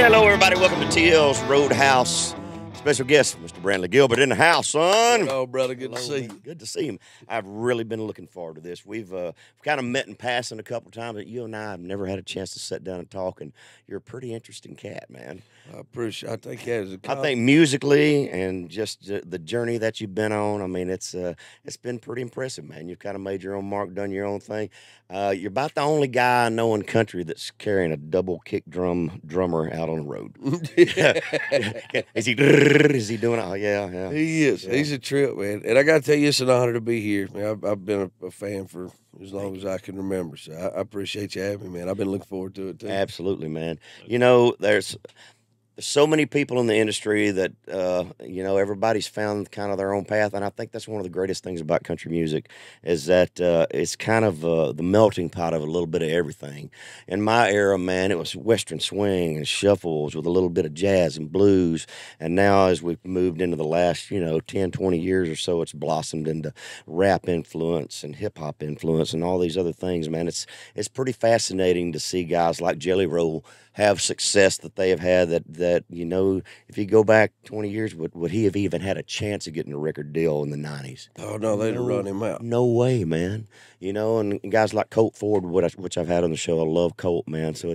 Hello, everybody. Welcome to TL's Roadhouse. Special guest, Mr. Brantley Gilbert, in the house, son. Hello, brother. Good to see you. Good to see him. I've really been looking forward to this. We've kind of met in passing a couple times, but you and I have never had a chance to sit down and talk, and you're a pretty interesting cat, man. I appreciate it. I think musically and just the journey that you've been on, I mean, it's been pretty impressive, man. You've kind of made your own mark, done your own thing. You're about the only guy I know in country that's carrying a double kick drummer out on the road. Is he doing it? Oh, yeah. He is. Yeah. He's a trip, man. And I got to tell you, it's an honor to be here. Man, I've been a fan for as long as I can remember. So I appreciate you having me, man. I've been looking forward to it, too. Absolutely, man. You know, there's so many people in the industry that, you know, everybody's found kind of their own path. And I think that's one of the greatest things about country music is that it's kind of the melting pot of a little bit of everything. In my era, man, it was Western swing and shuffles with a little bit of jazz and blues. And now as we've moved into the last, you know, 10, 20 years or so, it's blossomed into rap influence and hip-hop influence and all these other things, man. It's pretty fascinating to see guys like Jelly Roll have success that they have had that you know, if you go back 20 years, would he have even had a chance of getting a record deal in the 90s? Oh, no, they'd have run him out. No way, man. You know, and guys like Colt Ford, which I've had on the show, I love Colt, man. So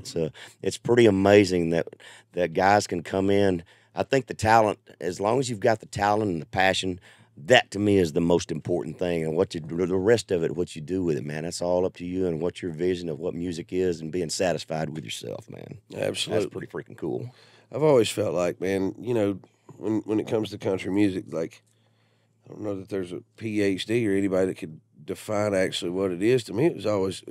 it's pretty amazing that guys can come in. I think the talent, as long as you've got the talent and the passion, that to me is the most important thing. And what you do, the rest of it, what you do with it, man, that's all up to you and what your vision of what music is and being satisfied with yourself, man. Absolutely. That's pretty freaking cool. I've always felt like, man, you know, when it comes to country music, like, I don't know that there's a PhD or anybody that could define actually what it is. To me, it was always,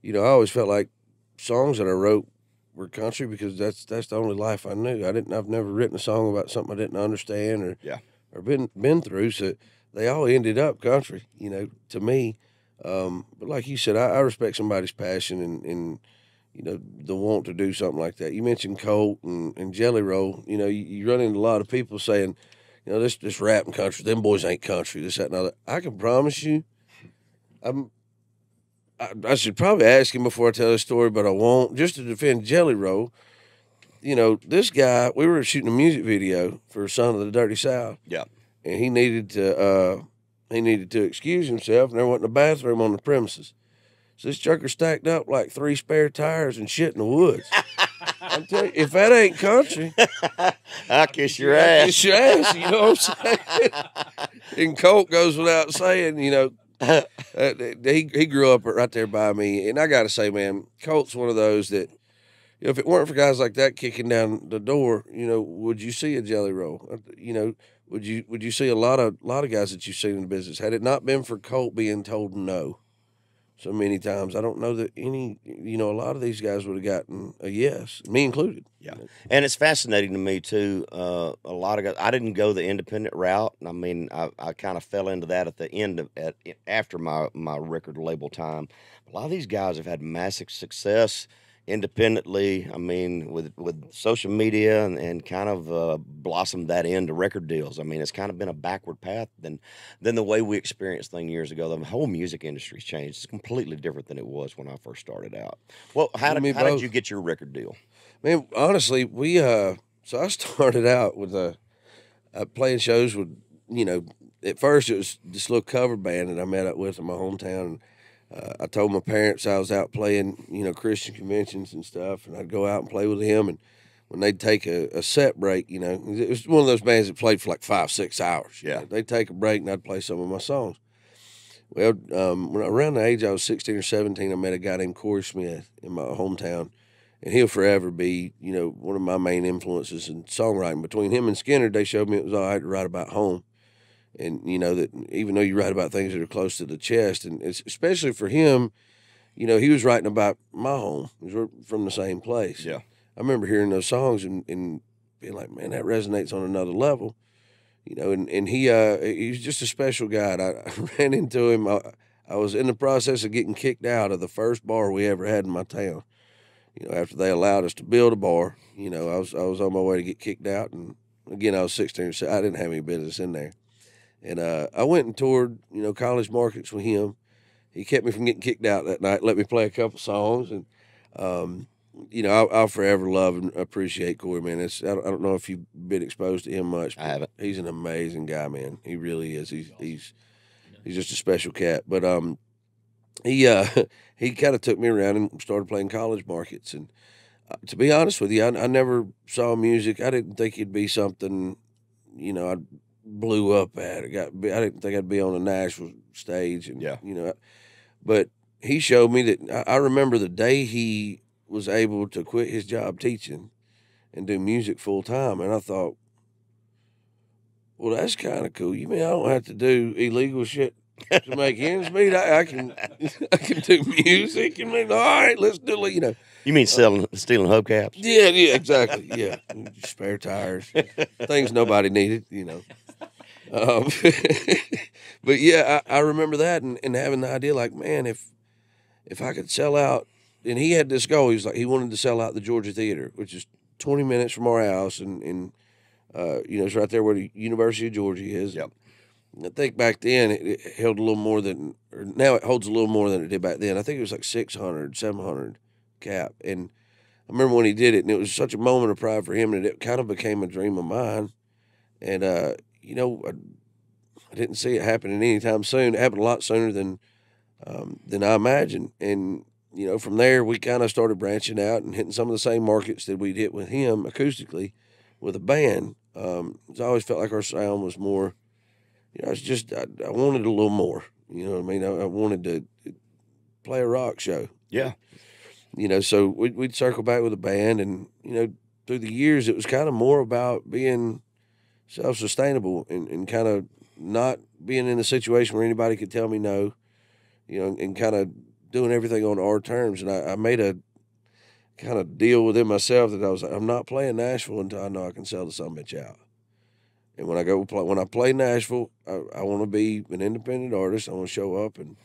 you know, I always felt like songs that I wrote were country because that's the only life I knew. I've never written a song about something I didn't understand or been through. So they all ended up country, you know, to me. But like you said, I respect somebody's passion and you know, the want to do something like that. You mentioned Colt and Jelly Roll. You know, you run into a lot of people saying, you know, this rap and country, them boys ain't country, this, that, and other. I can promise you, I should probably ask him before I tell this story, but I won't. Just to defend Jelly Roll, you know, this guy, we were shooting a music video for Son of the Dirty South. Yeah. And he needed to excuse himself, and there wasn't a bathroom on the premises. So this trucker stacked up like 3 spare tires and shit in the woods. I'm telling you, if that ain't country, I'll kiss your ass. Kiss your ass, you know what I'm saying? And Colt goes without saying, you know, he grew up right there by me. And I got to say, man, Colt's one of those that, you know, if it weren't for guys like that kicking down the door, you know, would you see a Jelly Roll? You know, would you see a lot of guys that you've seen in the business? Had it not been for Colt being told no so many times, I don't know that any, you know, a lot of these guys would have gotten a yes, me included. Yeah, and it's fascinating to me, too. A lot of guys, I didn't go the independent route. I mean, I kind of fell into that at the end of, after my record label time. A lot of these guys have had massive success independently, I mean, with social media and kind of blossomed that into record deals. I mean, it's kind of been a backward path than the way we experienced things years ago. The whole music industry's changed. It's completely different than it was when I first started out. Well, how did you get your record deal? Man, honestly, we so I started out with playing shows with, you know, at first it was this little cover band that I met up with in my hometown. I told my parents I was out playing, you know, Christian conventions and stuff, and I'd go out and play with him. And when they'd take a set break, you know, it was one of those bands that played for like 5, 6 hours. Yeah. You know, they'd take a break, and I'd play some of my songs. Well, around the age I was 16 or 17, I met a guy named Corey Smith in my hometown, and he'll forever be, you know, one of my main influences in songwriting. Between him and Skynyrd, they showed me it was all right to write about home. And, you know, that even though you write about things that are close to the chest, and it's, especially for him, you know, he was writing about my home. We're from the same place. Yeah. I remember hearing those songs and being like, man, that resonates on another level. You know, and he was just a special guy. I ran into him. I was in the process of getting kicked out of the first bar we ever had in my town. You know, after they allowed us to build a bar, you know, I was on my way to get kicked out. And, again, I was 16, so I didn't have any business in there. And I went and toured, you know, college markets with him. he kept me from getting kicked out that night, let me play a couple songs. And, you know, I'll forever love and appreciate Corey Maness. I don't know if you've been exposed to him much. I haven't. He's an amazing guy, man. He really is. He's just a special cat. But he kind of took me around and started playing college markets. And to be honest with you, I never saw music. I didn't think it'd be something, you know, I'd blew up at. I didn't think I'd be on a national stage. And, yeah. You know, but he showed me that. I remember the day he was able to quit his job teaching and do music full time. And I thought, well, that's kind of cool. You mean I don't have to do illegal shit to make ends meet? I can do music. I mean, all right, let's do it, you know. You mean stealing hubcaps? Yeah, yeah, exactly. Yeah. Spare tires. Things nobody needed, you know. But yeah, I remember that and having the idea like, man, if I could sell out. And he had this goal. He was like, he wanted to sell out the Georgia Theater, which is 20 minutes from our house. And you know, it's right there where the University of Georgia is. Yep. I think back then it held a little more than, or now it holds a little more than it did back then. I think it was like 600, 700 cap. And I remember when he did it, and it was such a moment of pride for him, and it kind of became a dream of mine. And, you know, I didn't see it happening anytime soon. It happened a lot sooner than I imagined. And, you know, from there, we kind of started branching out and hitting some of the same markets that we'd hit with him acoustically with a band. I always felt like our sound was more, you know, it's just, I wanted a little more, you know what I mean? I wanted to play a rock show. Yeah. You know, so we'd circle back with a band, and, you know, through the years, it was kind of more about being self-sustainable and kind of not being in a situation where anybody could tell me no, you know, and kind of doing everything on our terms. And I made a kind of deal within myself that I was like, I'm not playing Nashville until I know I can sell the son of a bitch out. And when I go play, when I play Nashville, I want to be an independent artist. I want to show up and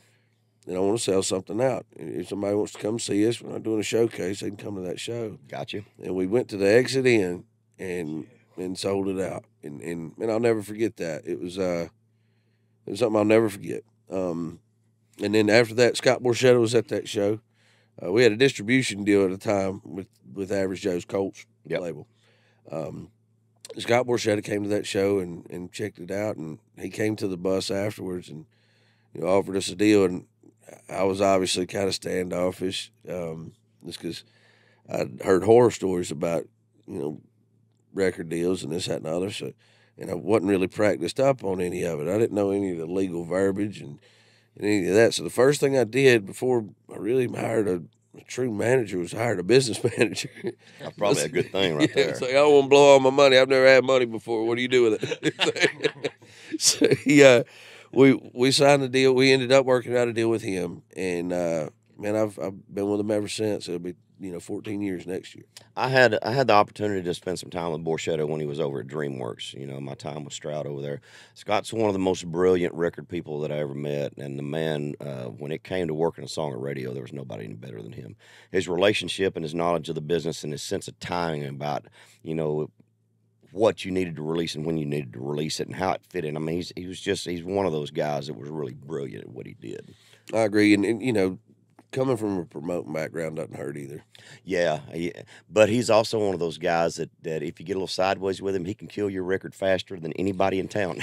I want to sell something out. And if somebody wants to come see us, we're not doing a showcase, they can come to that show. Gotcha. And we went to the Exit Inn and sold it out. And I'll never forget that. It was something I'll never forget. And then after that, Scott Borchetta was at that show. We had a distribution deal at the time with Average Joe's Colts label. Scott Borchetta came to that show and checked it out, and he came to the bus afterwards and, you know, offered us a deal. And I was obviously kind of standoffish, just because I'd heard horror stories about, you know, record deals and this, that, and the other. So, and I wasn't really practiced up on any of it. I didn't know any of the legal verbiage and any of that. So the first thing I did before I really hired a true manager was hired a business manager. That's probably a good thing right there. It's like, I don't want to blow all my money. I've never had money before. What do you do with it? So we signed a deal. We ended up working out a deal with him. And, man, I've been with him ever since. It'll be, you know, 14 years next year. I had the opportunity to spend some time with Borchetta when he was over at DreamWorks. You know, my time with Stroud over there. Scott's one of the most brilliant record people that I ever met, and the man, when it came to working a song or radio, there was nobody any better than him. His relationship and his knowledge of the business and his sense of timing about, you know, what you needed to release and when you needed to release it and how it fit in. I mean, he's one of those guys that was really brilliant at what he did. I agree, and you know, coming from a promoting background doesn't hurt either. Yeah, but he's also one of those guys that if you get a little sideways with him, he can kill your record faster than anybody in town.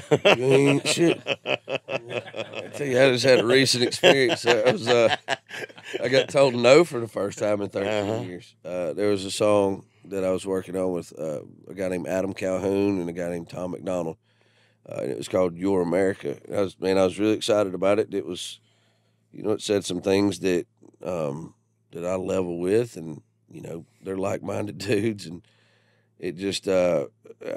Shit. I tell you, I just had a recent experience. I got told no for the first time in 13 years. There was a song that I was working on with a guy named Adam Calhoun and a guy named Tom McDonald. And it was called Your America. And I was really excited about it. It was, you know, it said some things that that I level with, and, you know, they're like-minded dudes, and it just, I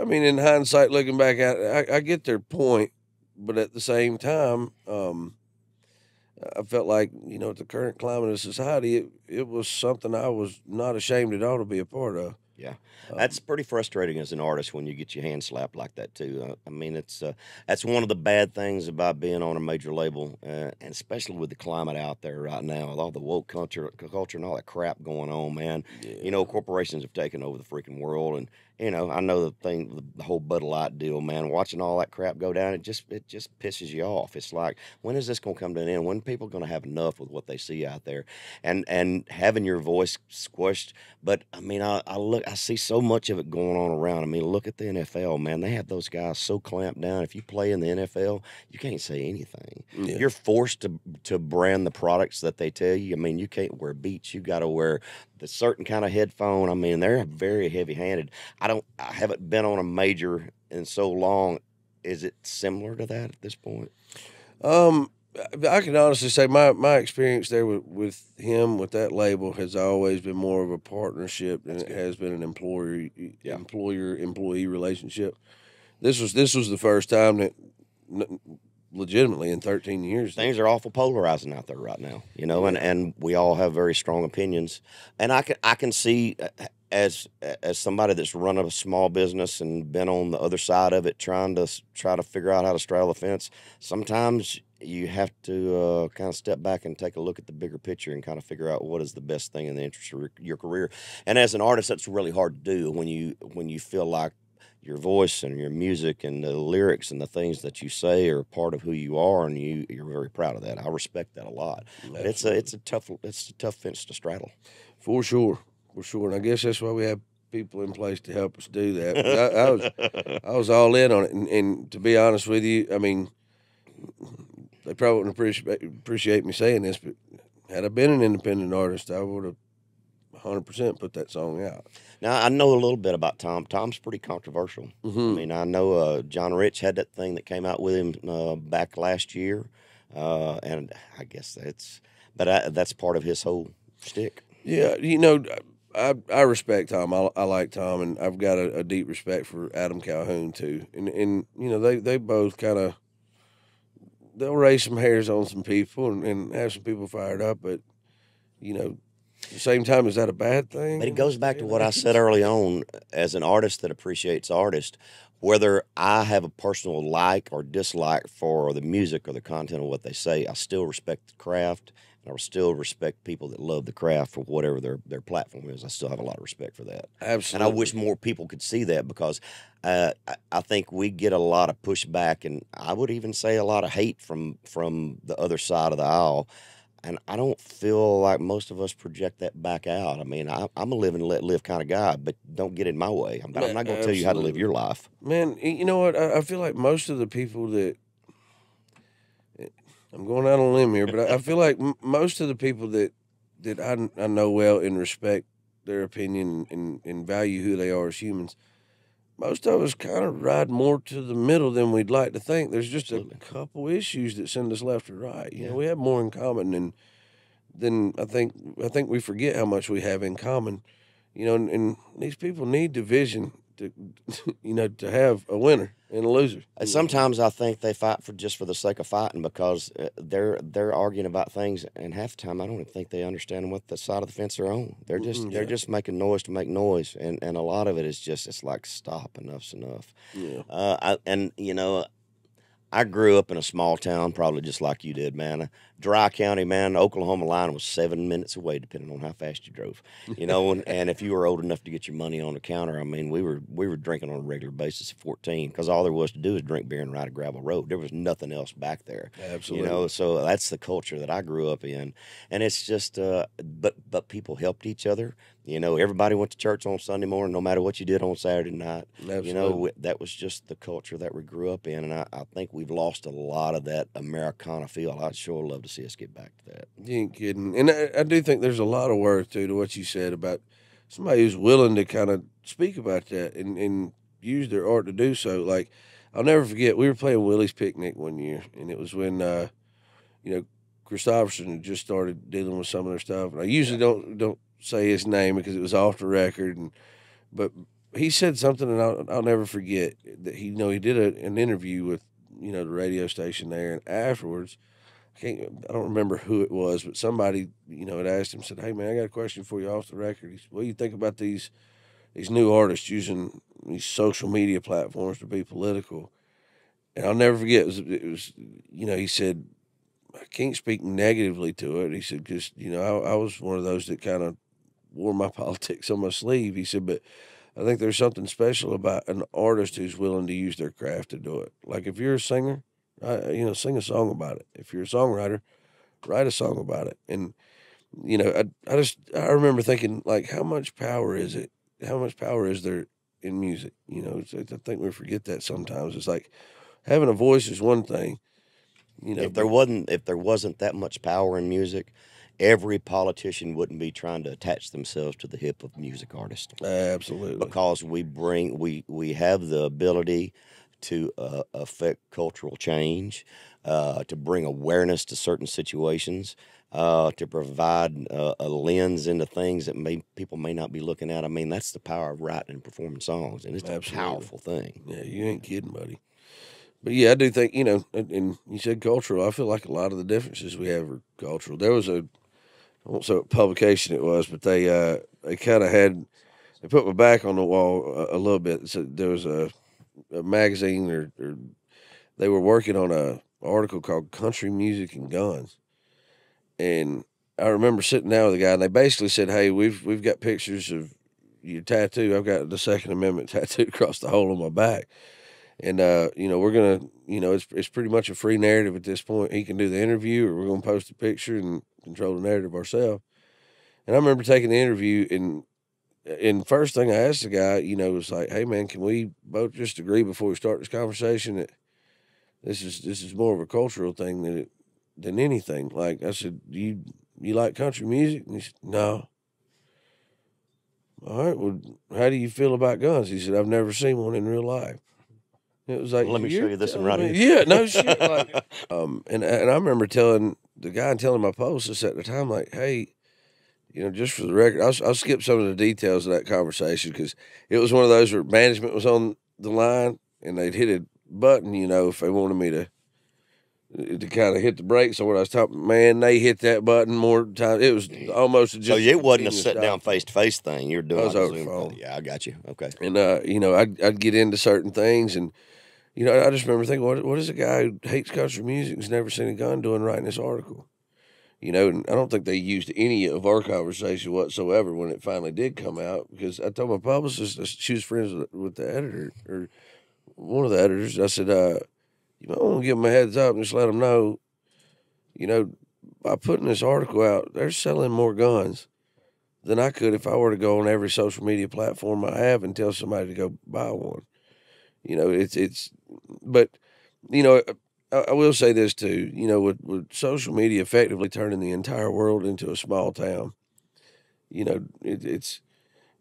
mean, in hindsight, looking back at it, I get their point, but at the same time, I felt like, you know, at the current climate of society, it was something I was not ashamed at all to be a part of. Yeah, that's pretty frustrating as an artist when you get your hand slapped like that too. I mean, it's that's one of the bad things about being on a major label, and especially with the climate out there right now, with all the woke culture and all that crap going on, man. Yeah. You know, corporations have taken over the freaking world, and you know, I know the whole Bud Light deal, man. Watching all that crap go down, it just pisses you off. It's like, when is this gonna come to an end? When are people gonna have enough with what they see out there, and having your voice squished? But I mean, I see so much of it going on around. I mean, look at the NFL, man. They have those guys so clamped down. If you play in the NFL, you can't say anything. Yeah. You're forced to brand the products that they tell you. I mean, you can't wear Beats. You got to wear the certain kind of headphone. I mean, they're very heavy-handed. I haven't been on a major in so long. Is it similar to that at this point? I can honestly say my experience there with him, with that label, has always been more of a partnership than it has been an employer-employee relationship. This was the first time that, legitimately, in 13 years. Things are awful polarizing out there right now, you know, and we all have very strong opinions. And I can see, as somebody that's run a small business and been on the other side of it, trying to figure out how to straddle the fence, sometimes you have to kind of step back and take a look at the bigger picture and kind of figure out what is the best thing in the interest of your career. And as an artist, that's really hard to do when you feel like your voice and your music and the lyrics and the things that you say are part of who you are, and you're very proud of that. I respect that a lot. But it's a tough fence to straddle. For sure. For sure. And I guess that's why we have people in place to help us do that. I was all in on it, and to be honest with you, I mean, they probably wouldn't appreciate me saying this, but had I been an independent artist, I would have 100% put that song out. Now, I know a little bit about Tom. Tom's pretty controversial. Mm-hmm. I mean, I know John Rich had that thing that came out with him back last year, and I guess that's part of his whole shtick. Yeah, you know, I respect Tom. I like Tom, and I've got a deep respect for Adam Calhoun too. And you know, they both kind of, they'll raise some hairs on some people and have some people fired up, but you know, at the same time, is that a bad thing? But it goes back to what I said early on. As an artist that appreciates artists, whether I have a personal like or dislike for the music or the content of what they say, I still respect the craft, and I still respect people that love the craft for whatever their platform is. I still have a lot of respect for that. Absolutely. And I wish more people could see that, because I think we get a lot of pushback, and I would even say a lot of hate from the other side of the aisle. And I don't feel like most of us project that back out. I mean, I'm a live and let live kind of guy, but don't get in my way. I'm not going to tell you how to live your life. Man, you know what? I feel like most of the people that – I'm going out on a limb here, but I feel like most of the people that I know well and respect their opinion and value who they are as humans, most of us kind of ride more to the middle than we'd like to think. There's just a couple issues that send us left or right. You know, we have more in common than I think we forget how much we have in common. You know, and these people need division to, you know, to have a winner and a loser. And sometimes I think they fight just for the sake of fighting, because they're arguing about things, and half the time I don't even think they understand what the side of the fence they're on. They're just they're just making noise to make noise, and a lot of it is just, it's like, stop, enough's enough. Yeah. And you know, I grew up in a small town, probably just like you did, man. Dry County, man, the Oklahoma line was 7 minutes away, depending on how fast you drove. You know, and if you were old enough to get your money on the counter, I mean, we were drinking on a regular basis at 14, because all there was to do is drink beer and ride a gravel road. There was nothing else back there. Absolutely. You know, so that's the culture that I grew up in. And it's just, but people helped each other. You know, everybody went to church on Sunday morning, no matter what you did on Saturday night. Absolutely. You know, that was just the culture that we grew up in, and I think we've lost a lot of that Americana feel. I'd sure love to see us get back to that. You ain't kidding. And I do think there's a lot of worth, too, to what you said about somebody who's willing to kind of speak about that and use their art to do so. Like, I'll never forget, we were playing Willie's Picnic one year, and it was when, you know, Christopherson had just started dealing with some of their stuff. And I usually don't say his name because it was off the record, but he said something, and I'll never forget that. He, you know, he did an interview with, you know, the radio station there, and afterwards, I don't remember who it was, but somebody, you know, had asked him, said, "Hey man, I got a question for you off the record." He said, "What do you think about these these new artists using these social media platforms to be political. And I'll never forget, it was you know, he said, I can't speak negatively to it. He said, because, you know, I was one of those that kind of wore my politics on my sleeve. He said, but I think there's something special about an artist who's willing to use their craft to do it. Like if you're a singer, you know, sing a song about it. If you're a songwriter, write a song about it. And, you know, I remember thinking, like, how much power is it? How much power is there in music? You know, I think we forget that sometimes. It's like having a voice is one thing. You know, if there wasn't that much power in music, every politician wouldn't be trying to attach themselves to the hip of music artists. Absolutely, because we have the ability to affect cultural change, to bring awareness to certain situations, to provide a lens into things that people may not be looking at. I mean, that's the power of writing and performing songs, and it's Absolutely. A powerful thing. Yeah, you ain't kidding, buddy. But, yeah, I do think, you know, and you said cultural. I feel like a lot of the differences we have are cultural. There was a, I won't say what publication it was, but they kind of had, they put my back on the wall a little bit. So there was a magazine, or they were working on a article called Country Music and Guns. And I remember sitting down with a guy, and they basically said, hey, we've got pictures of your tattoo. I've got the Second Amendment tattooed across the hole on my back. And, you know, we're going to, you know, it's pretty much a free narrative at this point. He can do the interview, or we're going to post a picture and control the narrative ourselves. And I remember taking the interview, and first thing I asked the guy, you know, was like, hey, man, can we both just agree before we start this conversation that this is more of a cultural thing than anything? Like, I said, do you like country music? And he said, no. All right, well, how do you feel about guns? He said, I've never seen one in real life. It was like, well, let me show you this one right here. Yeah, no shit. Like, and I remember telling the guy and telling my publicist at the time, like, hey, you know, just for the record, I'll skip some of the details of that conversation, because it was one of those where management was on the line and they'd hit a button, you know, if they wanted me to kind of hit the brakes on what I was talking. Man, they hit that button more times. It was almost just. So it wasn't a sit-down face-to-face thing. You're doing. I was over the phone. Yeah, I got you. Okay. And you know, I'd get into certain things and. You know, I just remember thinking, what is a guy who hates country music who's never seen a gun doing writing this article? You know, and I don't think they used any of our conversation whatsoever when it finally did come out, because I told my publicist, she was friends with the editor, or one of the editors. I said, you might want to give them a heads up and just let them know, you know, by putting this article out, they're selling more guns than I could if I were to go on every social media platform I have and tell somebody to go buy one. You know, it's, but, you know, I will say this too, you know, with social media effectively turning the entire world into a small town, you know, it's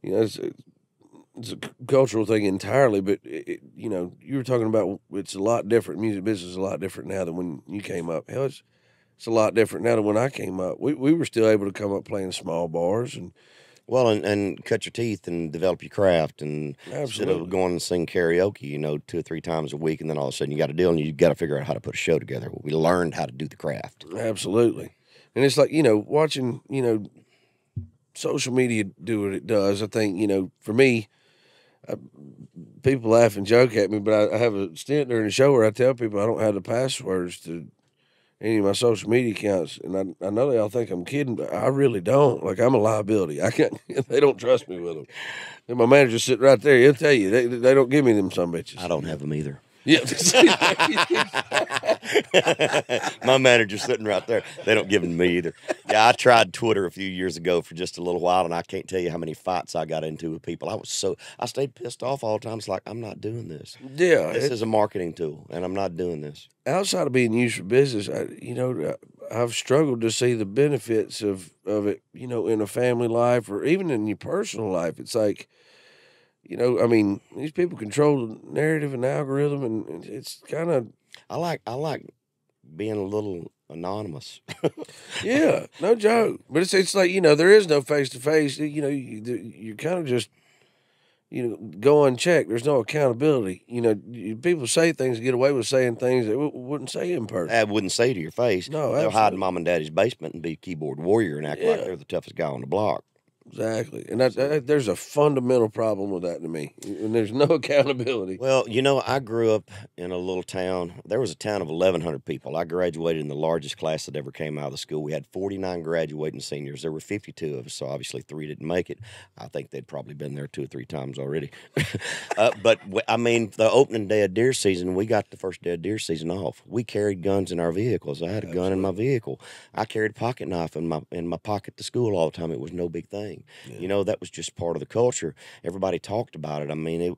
a cultural thing entirely, but, you know, you were talking about it's a lot different. Music business is a lot different now than when you came up. Hell, it's a lot different now than when I came up. We were still able to come up playing small bars and. Well, and cut your teeth and develop your craft, and Absolutely. Instead of going and sing karaoke, you know, 2 or 3 times a week, and then all of a sudden you got a deal, and you got to figure out how to put a show together. We learned how to do the craft. Absolutely, and it's like, you know, watching, you know, social media do what it does. I think, you know, for me, people laugh and joke at me, but I have a stint during the show where I tell people I don't have the passwords to any of my social media accounts, and I know they all think I'm kidding, but I really don't. Like, I'm a liability. I can't. They don't trust me with them. And my manager's sitting right there. He'll tell you they don't give me them sumbitches. I don't have them either. Yeah. My manager's sitting right there. They don't give them to me either. Yeah, I tried Twitter a few years ago for just a little while, and I can't tell you how many fights I got into with people. I stayed pissed off all the time. It's like, I'm not doing this. Yeah. This is a marketing tool, and I'm not doing this. Outside of being used for business, you know, I've struggled to see the benefits of it, you know, in a family life or even in your personal life. It's like, you know, I mean, these people control the narrative and the algorithm, and it's kind of. I like being a little anonymous. Yeah, no joke. But it's like, you know, there is no face to face. You know, you're kind of just, you know, go unchecked. There's no accountability. You know, people say things, get away with saying things they wouldn't say in person. I wouldn't say to your face. No, absolutely. They'll hide in mom and daddy's basement and be keyboard warrior and act like they're the toughest guy on the block. Exactly. And there's a fundamental problem with that to me. And there's no accountability. Well, you know, I grew up in a little town. There was a town of 1,100 people. I graduated in the largest class that ever came out of the school. We had 49 graduating seniors. There were 52 of us, so obviously 3 didn't make it. I think they'd probably been there 2 or 3 times already. But, I mean, the opening day of deer season, we got the first day of deer season off. We carried guns in our vehicles. I had a gun in my vehicle. I carried a pocket knife in my pocket to school all the time. It was no big thing. Yeah. You know, that was just part of the culture. Everybody talked about it. I mean,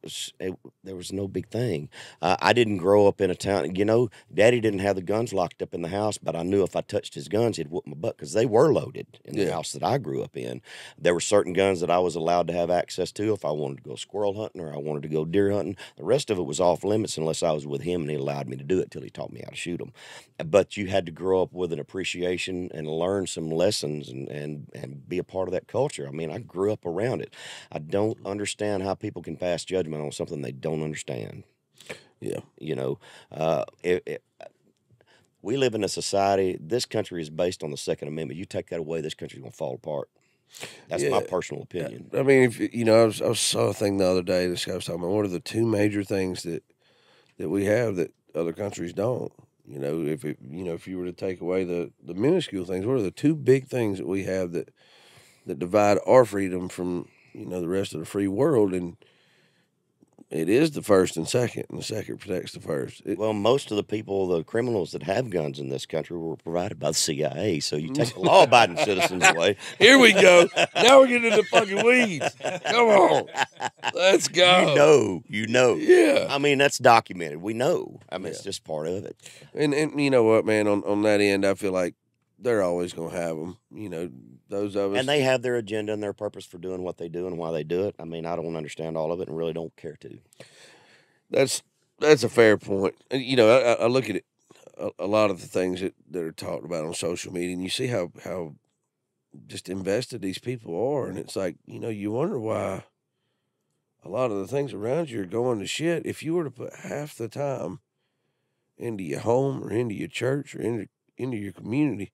there was no big thing. I didn't grow up in a town. You know, Daddy didn't have the guns locked up in the house, but I knew if I touched his guns, he'd whoop my butt because they were loaded in the house that I grew up in. There were certain guns that I was allowed to have access to if I wanted to go squirrel hunting or I wanted to go deer hunting. The rest of it was off limits unless I was with him, and he allowed me to do it till he taught me how to shoot them. But you had to grow up with an appreciation and learn some lessons and be a part of that culture. I mean, I grew up around it. I don't understand how people can pass judgment on something they don't understand. Yeah. You know, we live in a society, this country is based on the Second Amendment. You take that away, this country's going to fall apart. That's my personal opinion. I mean, if, you know, I saw a thing the other day, this guy was talking about, what are the 2 major things that we have that other countries don't? You know, if you were to take away the minuscule things, what are the 2 big things that we have that divide our freedom from, you know, the rest of the free world? And it is the first and the second protects the first. Well, most of the people, the criminals that have guns in this country were provided by the CIA, so you take the law-abiding citizens away. Here we go. Now we're getting into fucking weeds. Come on. Let's go. You know. Yeah. I mean, that's documented. We know. I mean, it's just part of it. And you know what, man, on that end, I feel like they're always going to have them, you know, those of us. And they have their agenda and their purpose for doing what they do and why they do it. I mean, I don't understand all of it and really don't care to. That's a fair point. And, you know, I look at it, a lot of the things that are talked about on social media, and you see how just invested these people are. And it's like, you know, you wonder why a lot of the things around you are going to shit. If you were to put half the time into your home or into your church or into your community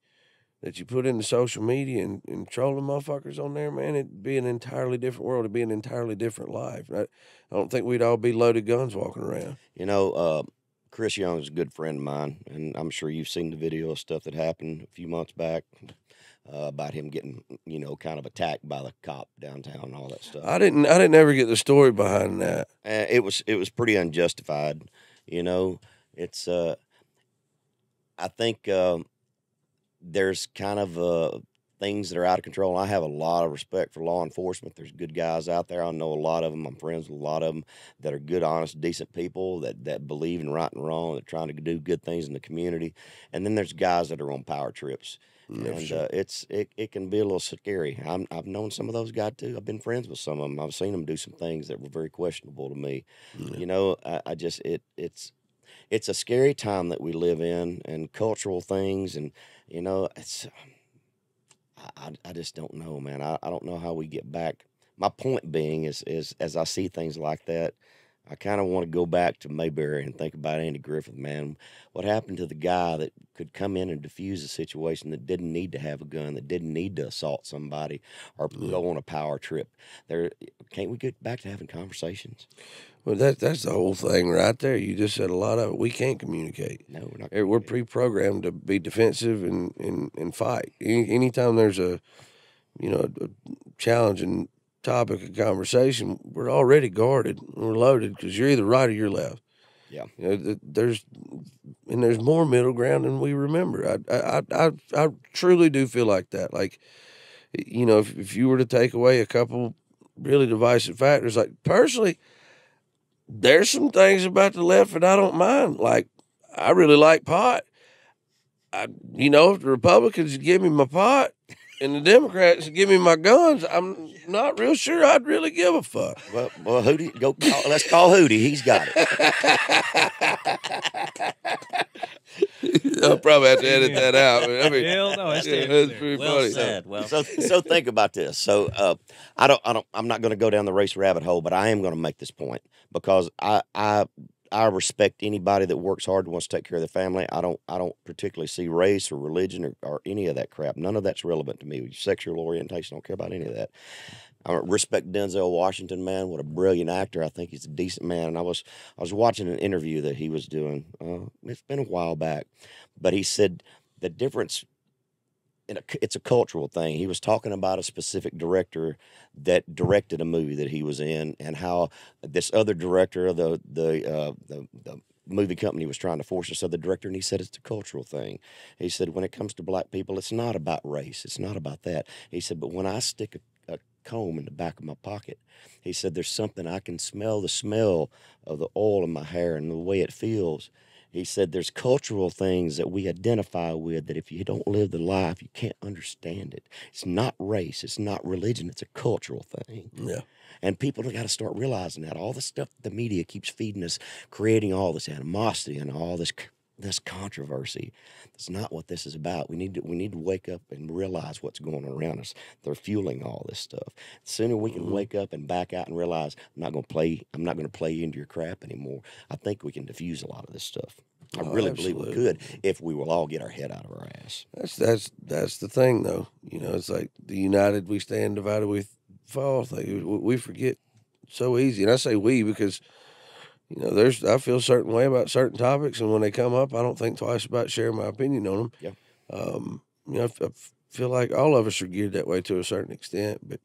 that you put into social media and trolling motherfuckers on there, man, it'd be an entirely different world. It'd be an entirely different life. Right? I don't think we'd all be loaded guns walking around. You know, Chris Young's a good friend of mine, and I'm sure you've seen the video of stuff that happened a few months back about him getting, you know, kind of attacked by the cop downtown and all that stuff. I didn't ever get the story behind that. It was pretty unjustified. You know, it's I think there's kind of things that are out of control. I have a lot of respect for law enforcement. There's good guys out there. I know a lot of them. I'm friends with a lot of them that are good, honest, decent people that believe in right and wrong. They're trying to do good things in the community. And then there's guys that are on power trips. And it can be a little scary. I've known some of those guys too. I've been friends with some of them. I've seen them do some things that were very questionable to me. Yeah. You know, it's a scary time that we live in, and cultural things, and, you know, I just don't know, man. I don't know how we get back. My point being is as I see things like that, I kind of want to go back to Mayberry and think about Andy Griffith, man. What happened to the guy that could come in and defuse a situation, that didn't need to have a gun, that didn't need to assault somebody or go on a power trip? Can't we get back to having conversations? Well, that's the whole thing right there. You just said a lot of it. We can't communicate. No, we're not. We're pre-programmed to be defensive and fight. Anytime there's a, you know, a challenging topic of conversation, we're already guarded, we're loaded, because you're either right or you're left. Yeah, you know, there's more middle ground than we remember. I truly do feel like that. Like, you know, if you were to take away a couple really divisive factors, like personally, there's some things about the left that I don't mind. Like, I really like pot. You know, if the Republicans give me my pot and the Democrats give me my guns, I'm not real sure I'd really give a fuck. Well, Hootie, let's call Hootie. He's got it. I'll probably have to edit that out. I mean, hell no, that's pretty funny. Said, well. So think about this. So I'm not going to go down the race rabbit hole, but I am going to make this point because I I respect anybody that works hard and wants to take care of their family. I don't particularly see race or religion or any of that crap. None of that's relevant to me. Sexual orientation, I don't care about any of that. I respect Denzel Washington, man. What a brilliant actor. I think he's a decent man. And I was watching an interview that he was doing. It's been a while back, but he said the difference. It's a cultural thing. He was talking about a specific director that directed a movie that he was in, and how this other director, the movie company, was trying to force this other director. And he said it's a cultural thing. He said when it comes to black people, it's not about race. It's not about that. He said, but when I stick a comb in the back of my pocket, he said there's something I can smell, the smell of the oil in my hair and the way it feels. He said there's cultural things that we identify with that if you don't live the life, you can't understand it. It's not race. It's not religion. It's a cultural thing. Yeah. And people have got to start realizing that. All the stuff the media keeps feeding us, creating all this animosity and all this controversy. That's not what this is about. We need to wake up and realize what's going on around us. They're fueling all this stuff. The sooner we can wake up and back out and realize I'm not going to play into your crap anymore, I think we can diffuse a lot of this stuff. I really believe we could if we will all get our head out of our ass. That's the thing, though. You know, it's like the united we stand, divided we fall thing. We forget so easy, and I say we because, you know, I feel a certain way about certain topics, and when they come up, I don't think twice about sharing my opinion on them. Yeah. You know, I feel like all of us are geared that way to a certain extent. But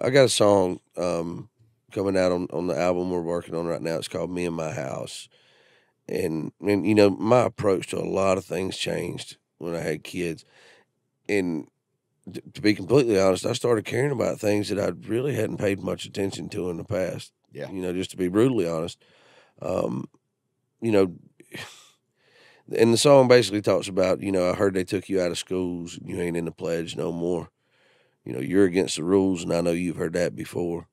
I got a song coming out on the album we're working on right now. It's called "Me and My House," and you know, my approach to a lot of things changed when I had kids. And to be completely honest, I started caring about things that I really hadn't paid much attention to in the past. Yeah. You know, just to be brutally honest. You know, and the song basically talks about, you know, I heard they took you out of schools and you ain't in the pledge no more. You know, you're against the rules, and I know you've heard that before.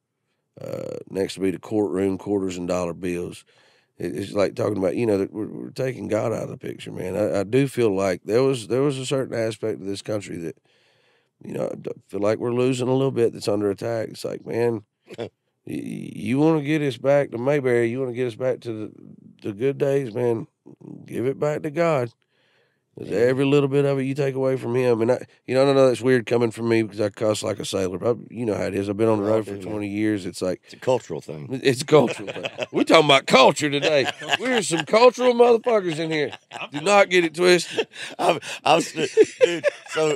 Next will be the courtroom, quarters, and dollar bills. It's like talking about, you know, that we're taking God out of the picture, man. I do feel like there was a certain aspect of this country that, you know, I feel like we're losing a little bit that's under attack. It's like, man, you want to get us back to Mayberry, you want to get us back to the good days, man, give it back to God. Because every little bit of it you take away from him. And, you know, I know that's weird coming from me because I cuss like a sailor. But you know how it is. I've been on the road for 20 years. It's like... It's a cultural thing. It's a cultural thing. We're talking about culture today. We're some cultural motherfuckers in here. Do not get it twisted. Dude, so...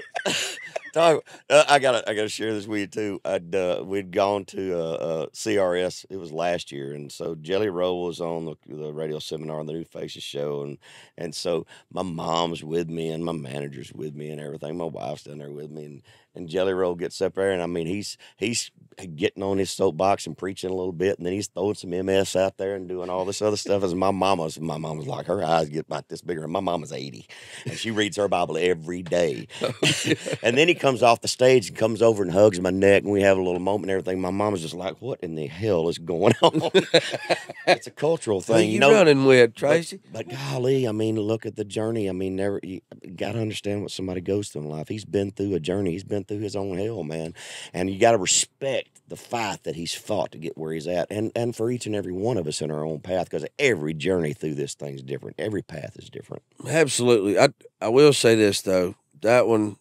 I gotta share this with you too. We'd gone to CRS. It was last year, and so Jelly Roll was on the radio seminar on the New Faces show, and so my mom's with me, and my manager's with me, and everything. My wife's down there with me, and Jelly Roll gets up there, and I mean he's getting on his soapbox and preaching a little bit, and then he's throwing some MS out there and doing all this other stuff. As my mama's like, her eyes get about this bigger, and my mama's 80, and she reads her Bible every day. And then he comes off the stage and comes over and hugs my neck, and we have a little moment and everything. My mama's just like, what in the hell is going on? It's a cultural thing. Well, you know, running with Tracy. But golly, I mean, look at the journey. I mean, you got to understand what somebody goes through in life. He's been through a journey. He's been through his own hell, man. And you got to respect the fight that he's fought to get where he's at, and for each and every one of us in our own path, because every journey through this thing's different. Every path is different. Absolutely. I will say this, though. That one's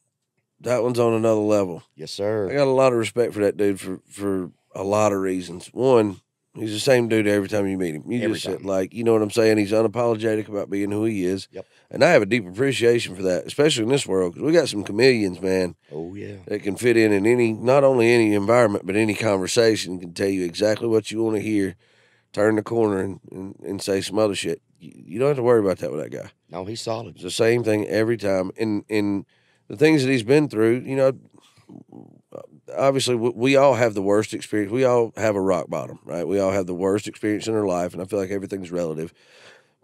on another level. Yes, sir. I got a lot of respect for that dude for a lot of reasons. One, he's the same dude every time you meet him. You just sit like, you know what I'm saying? He's unapologetic about being who he is. Yep. And I have a deep appreciation for that, especially in this world, because we got some chameleons, man. Oh, yeah. That can fit in any, not only any environment, but any conversation, can tell you exactly what you want to hear, turn the corner, and say some other shit. You don't have to worry about that with that guy. No, he's solid. It's the same thing every time. And the things that he's been through, you know, obviously we all have the worst experience. We all have a rock bottom, right? We all have the worst experience in our life, and I feel like everything's relative.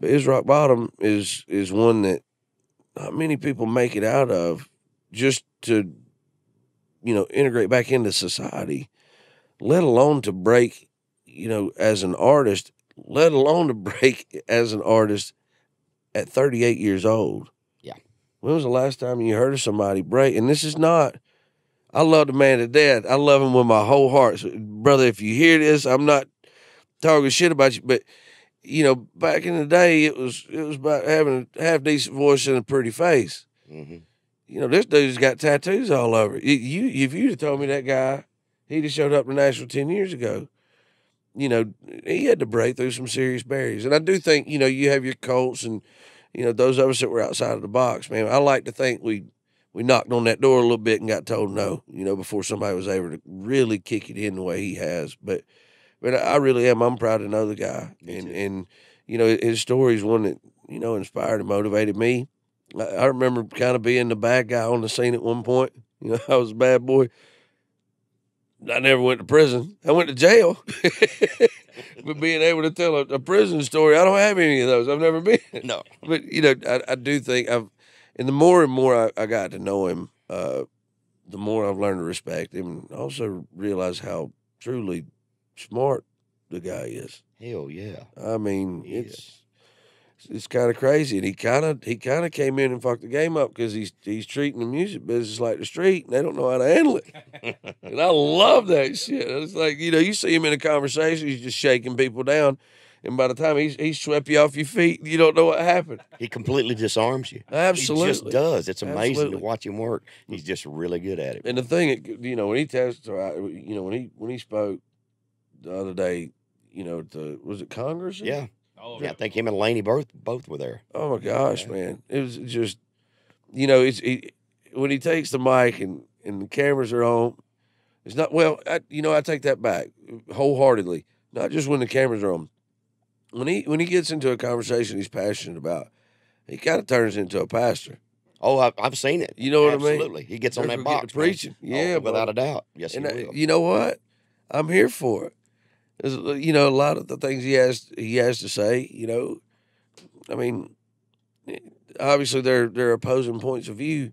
But his rock bottom is one that not many people make it out of, just to, you know, integrate back into society, let alone to break, you know, as an artist, let alone to break as an artist at 38 years old. When was the last time you heard of somebody break? And this is not, I love the man to death. I love him with my whole heart. So, brother, if you hear this, I'm not talking shit about you, but you know, back in the day, it was about having a half-decent voice and a pretty face. Mm-hmm. You know, this dude's got tattoos all over. If you'd have told me that guy, he'd have showed up to Nashville 10 years ago, you know, he had to break through some serious barriers. And I do think, you know, you have your Colts and, you know, those of us that were outside of the box, man, I like to think we knocked on that door a little bit and got told no, you know, before somebody was able to really kick it in the way he has. But I really am. I'm proud to know the guy. And you know, his story is one that, you know, inspired and motivated me. I remember kind of being the bad guy on the scene at one point. You know, I was a bad boy. I never went to prison. I went to jail. But being able to tell a prison story, I don't have any of those. I've never been. No. But, you know, I do think I've, and the more and more I got to know him, the more I've learned to respect him and also realize how truly smart the guy is. Hell yeah. I mean, yeah. It's kind of crazy, and he kind of came in and fucked the game up because he's treating the music business like the street, and they don't know how to handle it. And I love that shit. It's like, you know, you see him in a conversation, he's just shaking people down, and by the time he swept you off your feet, you don't know what happened. He completely disarms you. Absolutely, he just does. It's amazing to watch him work. He's just really good at it. And the thing, you know, when he testified, you know, when he spoke the other day, you know, was it Congress? Yeah. Yeah, I think him and Laney both were there. Oh, my gosh, man. It was just, you know, when he takes the mic and the cameras are on, it's not, well, I take that back wholeheartedly. Not just when the cameras are on. When he gets into a conversation he's passionate about, he kind of turns into a pastor. Oh, I've seen it. You know what I mean? Absolutely. He gets on that box. Preaching. Yeah. Oh, without a doubt. Yes, and he will. You know what? I'm here for it. You know, a lot of the things he has to say, you know, I mean, obviously they're opposing points of view,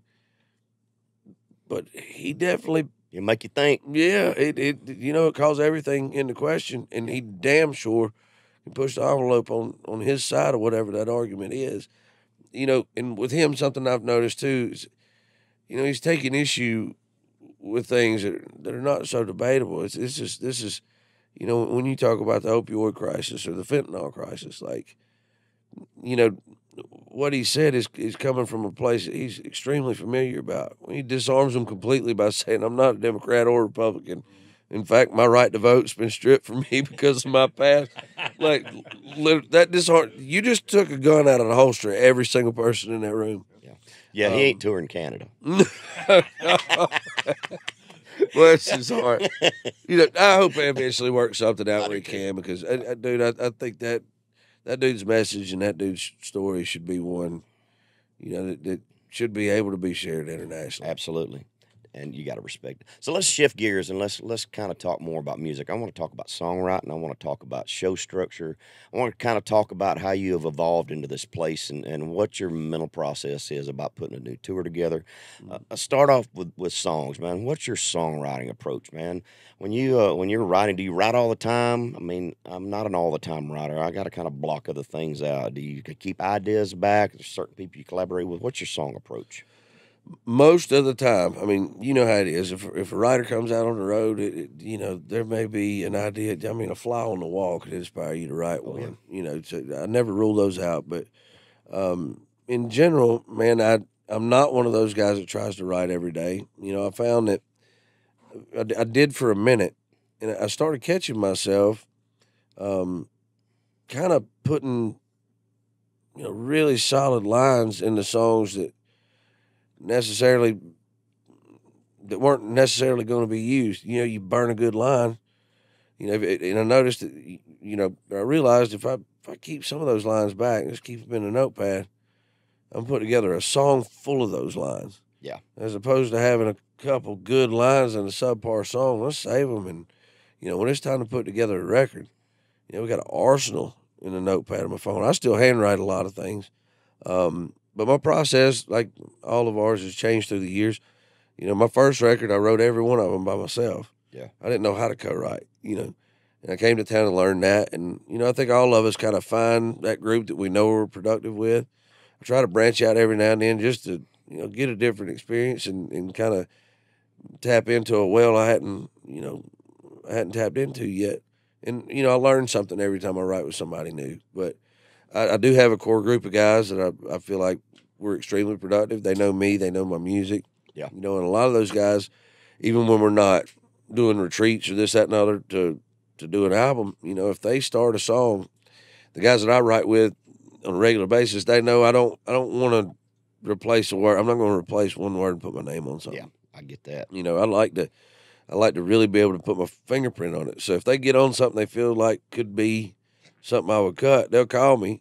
but he definitely... It make you think. Yeah, you know, it calls everything into question, and he damn sure can push the envelope on his side of whatever that argument is. You know, and with him, something I've noticed too is, you know, he's taking issue with things that are not so debatable. It's just, this is... You know, when you talk about the opioid crisis or the fentanyl crisis, like, you know, what he said is coming from a place that he's extremely familiar about. He disarms them completely by saying, I'm not a Democrat or Republican. In fact, my right to vote's been stripped from me because of my past. Like, that disarm. You just took a gun out of the holster, every single person in that room. Yeah, he ain't touring Canada. No. Bless his heart. You know, I hope he eventually works something out where he can, because, dude, I think that dude's message and that dude's story should be one, you know, that should be able to be shared internationally. Absolutely, and you got to respect it. So let's shift gears and let's kind of talk more about music. I want to talk about songwriting. I want to talk about show structure. I want to kind of talk about how you have evolved into this place and what your mental process is about putting a new tour together. I start off with songs, man. What's your songwriting approach, man? When you're writing, do you write all the time? I mean, I'm not an all the time writer. I got to kind of block other things out. Do you keep ideas back? There's certain people you collaborate with. What's your song approach? Most of the time, I mean, you know how it is. If a writer comes out on the road, you know, there may be an idea. I mean, a fly on the wall could inspire you to write one. You know, so I never rule those out. But in general, man, I'm not one of those guys that tries to write every day. You know, I found that I did for a minute, and I started catching myself kind of putting, you know, really solid lines in the songs that weren't necessarily going to be used. You know, you burn a good line, you know, and I noticed that, you know, I realized if I keep some of those lines back and just keep them in a notepad, I'm putting together a song full of those lines. Yeah. As opposed to having a couple good lines in a subpar song, let's save them. And, you know, when it's time to put together a record, you know, we got an arsenal in a notepad on my phone. I still handwrite a lot of things. But my process, like all of ours, has changed through the years. You know, my first record, I wrote every one of them by myself. Yeah. I didn't know how to co-write, you know. And I came to town and learned that. And, you know, I think all of us kind of find that group that we know we're productive with. I try to branch out every now and then just to, you know, get a different experience and kind of tap into a well I hadn't tapped into yet. And, you know, I learn something every time I write with somebody new. But I do have a core group of guys that I feel like we're extremely productive. They know me. They know my music. Yeah. You know, and a lot of those guys, even when we're not doing retreats or this, that, and other to do an album, you know, if they start a song, the guys that I write with on a regular basis, they know I don't want to replace a word. I'm not going to replace one word and put my name on something. Yeah, I get that. You know, I like to really be able to put my fingerprint on it. So if they get on something they feel like could be something I would cut, they'll call me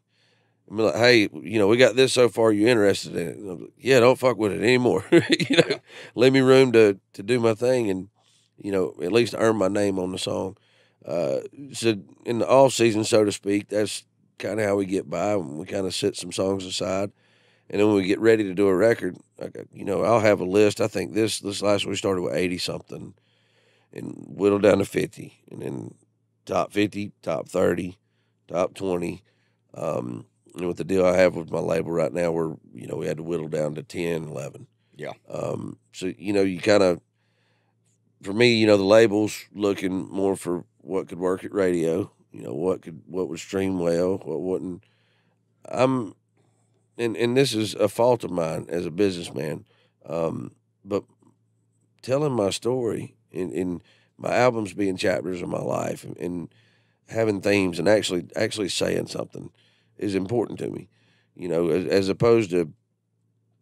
and be like, "Hey, you know, we got this so far. Are you interested in it?" And I'm like, "Yeah, don't fuck with it anymore." You know, yeah. Leave me room to do my thing and, you know, at least earn my name on the song. So in the off season, so to speak, that's kind of how we get by. When we kind of set some songs aside, and then when we get ready to do a record, you know, I'll have a list. I think this last one we started with 80 something. And whittle down to 50, and then top 50, top 30, top 20. And with the deal I have with my label right now, we're, you know, we had to whittle down to 10, 11. Yeah. So, you know, you kind of, for me, you know, the label's looking more for what could work at radio, you know, what would stream well, what wouldn't. And this is a fault of mine as a businessman, but telling my story in my albums being chapters of my life and having themes and actually saying something is important to me, you know, as opposed to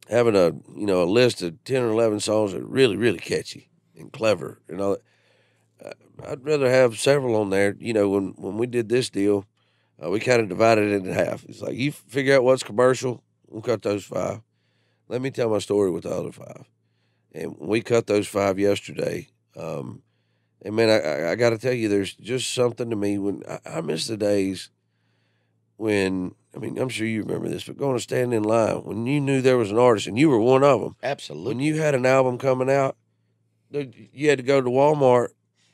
having a, you know, a list of 10 or 11 songs that are really, really catchy and clever and all that. I'd rather have several on there. You know, when we did this deal, we kind of divided it in half. It's like, you figure out what's commercial, we'll cut those 5. Let me tell my story with the other 5. And we cut those 5 yesterday. And man, I got to tell you, there's just something to me when I miss the days when, I mean, I'm sure you remember this, but going to stand in line when you knew there was an artist and you were one of them. Absolutely. When you had an album coming out, you had to go to Walmart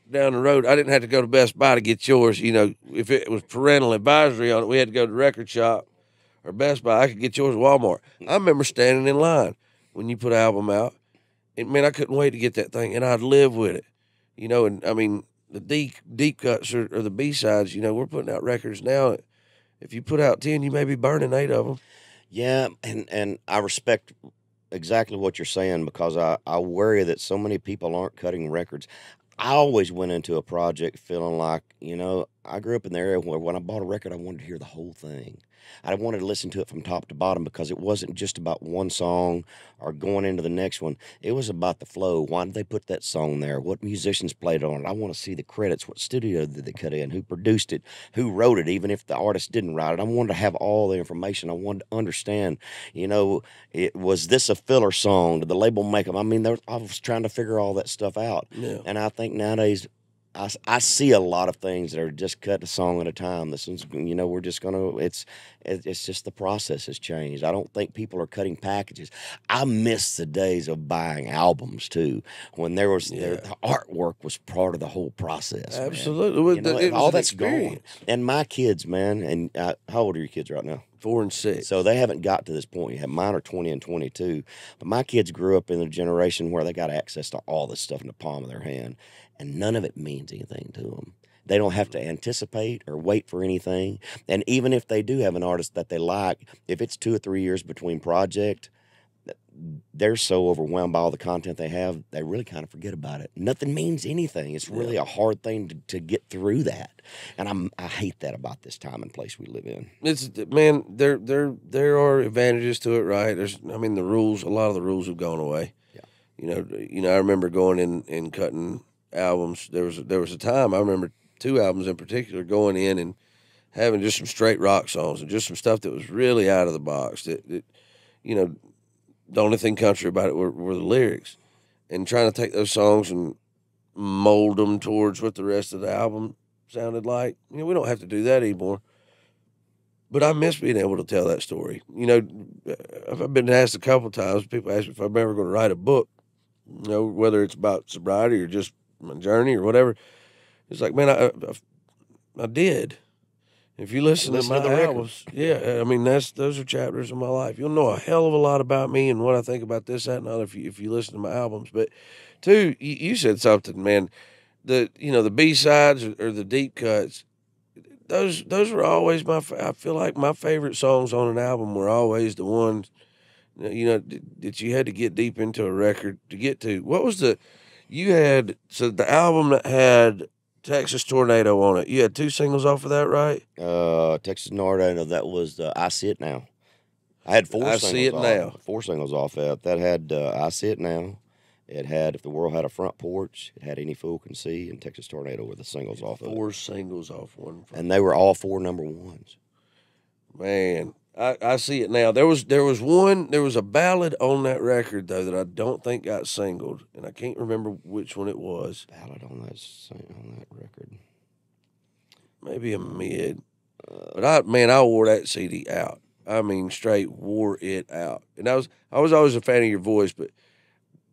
down the road. I didn't have to go to Best Buy to get yours. You know, if it was parental advisory on it, we had to go to the record shop or Best Buy. I could get yours at Walmart. I remember standing in line when you put an album out. And, man, I couldn't wait to get that thing, and I'd live with it, you know. And, I mean, the deep cuts or the B-sides, you know, we're putting out records now. If you put out 10, you may be burning 8 of them. Yeah, and I respect exactly what you're saying because I worry that so many people aren't cutting records. I always went into a project feeling like, you know, I grew up in the area where when I bought a record, I wanted to hear the whole thing. I wanted to listen to it from top to bottom because it wasn't just about one song or going into the next one. It was about the flow. Why did they put that song there? What musicians played on it? I want to see the credits. What studio did they cut in? Who produced it? Who wrote it? Even if the artist didn't write it, I wanted to have all the information. I wanted to understand, you know, it was this a filler song? Did the label make them? I mean, I was trying to figure all that stuff out. Yeah. And I think nowadays, I see a lot of things that are just cut a song at a time. This one's, you know, we're just going to, it's just the process has changed. I don't think people are cutting packages. I miss the days of buying albums, too, when there was, the artwork was part of the whole process. Absolutely. Well, you know, all that's gone. And my kids, man, and how old are your kids right now? 4 and 6. So they haven't got to this point yet. Mine are 20 and 22. But my kids grew up in a generation where they got access to all this stuff in the palm of their hand. And none of it means anything to them. They don't have to anticipate or wait for anything. And even if they do have an artist that they like, if it's 2 or 3 years between project, they're so overwhelmed by all the content they have, they really kind of forget about it. Nothing means anything. It's really a hard thing to get through that. And I hate that about this time and place we live in. It's, man, there are advantages to it, right? There's, I mean, the rules, a lot of the rules have gone away. Yeah. You know, I remember going in and cutting albums. There was a time I remember 2 albums in particular going in and having just some straight rock songs and just some stuff that was really out of the box that you know, the only thing country about it were the lyrics, and trying to take those songs and mold them towards what the rest of the album sounded like. You know, we don't have to do that anymore, but I miss being able to tell that story. You know, I've been asked a couple times, people ask me if I'm ever going to write a book, you know, whether it's about sobriety or just my journey or whatever. It's like, man, I did. If you listen to my albums, yeah, I mean, those are chapters of my life. You'll know a hell of a lot about me and what I think about this, that, and other if you listen to my albums. But, too, you said something, man. the, you know, the B-sides or the deep cuts, those were always my, I feel like my favorite songs on an album were always the ones, you know, that you had to get deep into a record to get to. What was the, you had, so the album that had Texas Tornado on it, you had two singles off of that, right? Texas Tornado, that was the I See It Now. I had four singles off. I See It Now. Four singles off that. That had I See It Now. It had If the World Had a Front Porch. It had Any Fool Can See. And Texas Tornado were the singles off of it. Four singles off one. And they were all four number ones. Man, I See It Now. There was one, there was a ballad on that record, though, that I don't think got singled. And I can't remember which one it was. Ballad on that record. Maybe a mid. But, I wore that CD out. I mean, straight wore it out. And I was always a fan of your voice, but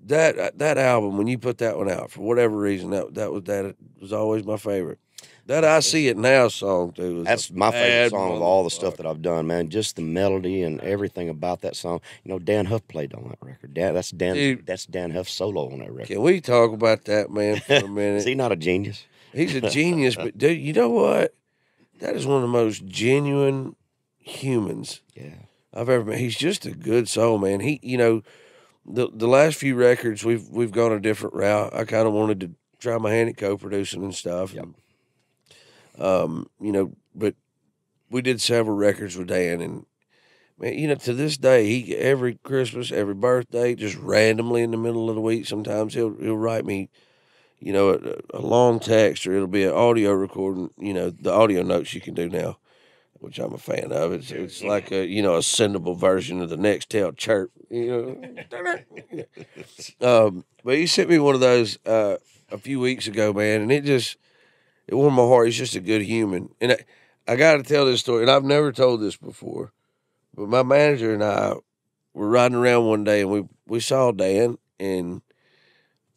that album, when you put that one out, for whatever reason, that was always my favorite. That I See It Now song, too. That's my favorite song of all the stuff that I've done, man. Just the melody and everything about that song. You know, Dan Huff played on that record. That's Dan Huff's solo on that record. Can we talk about that, man, for a minute? Is he not a genius? He's a genius, but, dude, you know what? That is one of the most genuine humans I've ever met. He's just a good soul, man. He, you know, the last few records we've gone a different route. I kind of wanted to try my hand at co-producing and stuff. Yep. You know, but we did several records with Dan, and man, you know, to this day, he, every Christmas, every birthday, just randomly in the middle of the week, sometimes he'll write me, you know, a long text, or it'll be an audio recording, you know, the audio notes you can do now, which I'm a fan of. It's like a, you know, a sendable version of the Nextel chirp, you know. But he sent me one of those a few weeks ago, man, and it warmed my heart. He's just a good human. And I got to tell this story, and I've never told this before, but my manager and I were riding around one day, and we saw Dan, and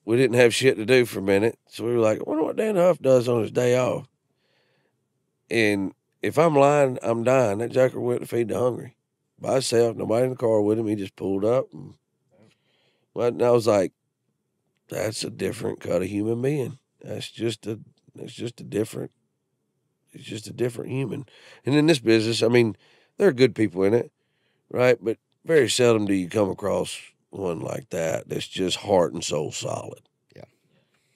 we didn't have shit to do for a minute, so we were like, I wonder what Dan Huff does on his day off. And if I'm lying, I'm dying. That joker went to feed the hungry by himself. Nobody in the car with him. He just pulled up. And I was like, that's a different kind of human being. It's just a different human. And in this business, I mean, there are good people in it, right? But very seldom do you come across one like that. That's just heart and soul solid.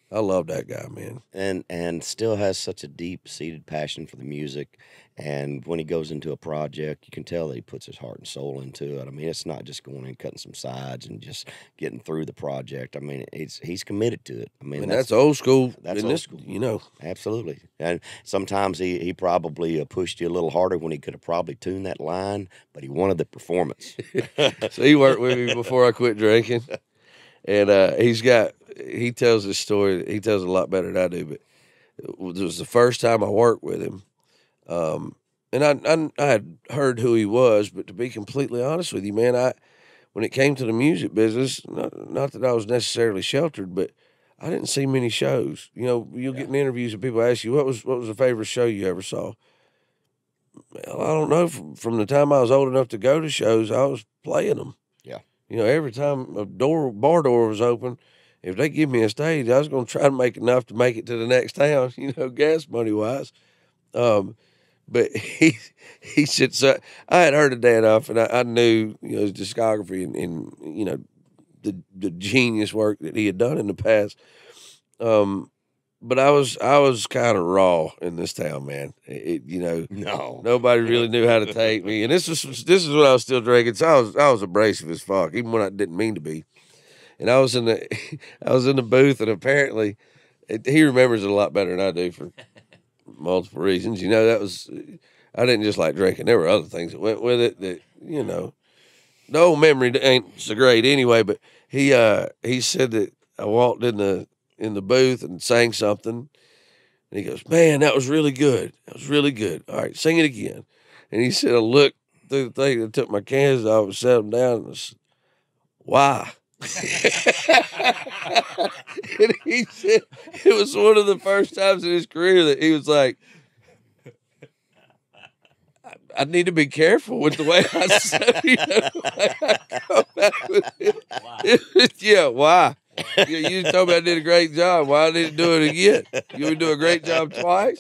I love that guy, man. And still has such a deep-seated passion for the music. And when he goes into a project, you can tell that he puts his heart and soul into it. I mean, it's not just going in, cutting some sides, and just getting through the project. I mean, he's committed to it. I mean, and that's old school. That's old school, you know. Absolutely. And sometimes he probably pushed you a little harder when he could have probably tuned that line, but he wanted the performance. So he worked with me before I quit drinking. And he tells this story. He tells it a lot better than I do, but it was the first time I worked with him. And I had heard who he was, but to be completely honest with you, man, when it came to the music business, not that I was necessarily sheltered, but I didn't see many shows. You know, you'll get in interviews and people ask you, what was the favorite show you ever saw? Well, I don't know. From the time I was old enough to go to shows, I was playing them. Yeah. You know, every time a bar door was open, if they give me a stage, I was going to try to make enough to make it to the next town, you know, gas money-wise. But he said, so I had heard of Dan Huff, and I knew, you know, his discography and you know, the genius work that he had done in the past. But I was kind of raw in this town, man. You know, nobody really knew how to take me. And this is when I was still drinking, so I was abrasive as fuck, even when I didn't mean to be. And I was in the booth, and apparently, he remembers it a lot better than I do for multiple reasons. You know, I didn't just like drinking. There were other things that went with it that, you know, the old memory ain't so great anyway. But he said that I walked in the booth and sang something, and he goes, "Man, that was really good. That was really good. All right, sing it again." And he said, "I looked through the thing and took my cans off and set them down, and I said, why?" And he said it was one of the first times in his career that he was like, I need to be careful with the way I say, you know, the way I come back with it. Why? Yeah, why? You told me I did a great job. Why did you do it again? You would do a great job twice.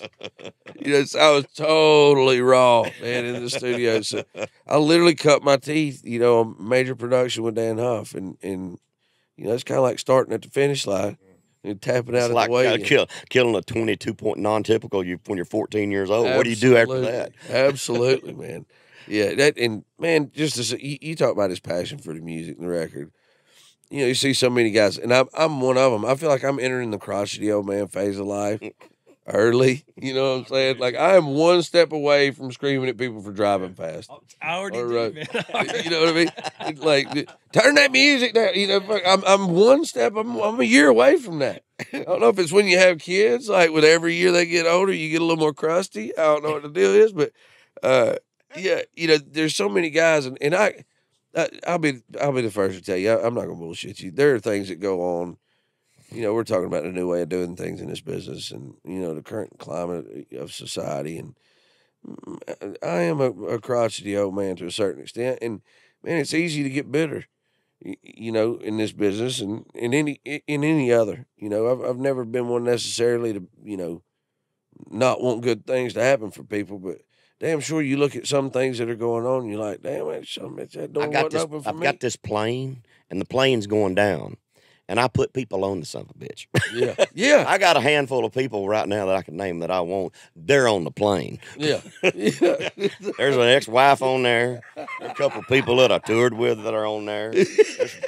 You know, so I was totally raw, man, in the studio. So I literally cut my teeth, you know, on major production with Dan Huff, and you know, it's kind of like starting at the finish line and tapping out of the way. It's like killing a 22-point non-typical when you're 14 years old. Absolutely. What do you do after that? Absolutely, man. Yeah, that, and man, just as you talk about his passion for the music and the record. You know, you see so many guys, and I'm one of them. I feel like I'm entering the crotchety old man phase of life early. You know what I'm saying? Like, I am one step away from screaming at people for driving fast. I already do, man. You know what I mean? Like, turn that music down. You know, I'm one step. I'm a year away from that. I don't know if it's when you have kids. Like, with every year they get older, you get a little more crusty. I don't know what the deal is, but yeah, you know, there's so many guys, and I'll be the first to tell you, I'm not gonna bullshit you. There are things that go on. You know, we're talking about a new way of doing things in this business, and you know, the current climate of society. And I am a crotchety old man to a certain extent, and man, it's easy to get bitter, you know, in this business and in any other. You know, I've never been one necessarily to, you know, not want good things to happen for people, but damn sure you look at some things that are going on and you're like, damn, that's something that don't want open for me. I've got this plane, and the plane's going down, and I put people on the son of a bitch. Yeah, yeah. I got a handful of people right now that I can name that I want. They're on the plane. Yeah, yeah. There's an ex-wife on there. There's a couple of people that I toured with that are on there. There's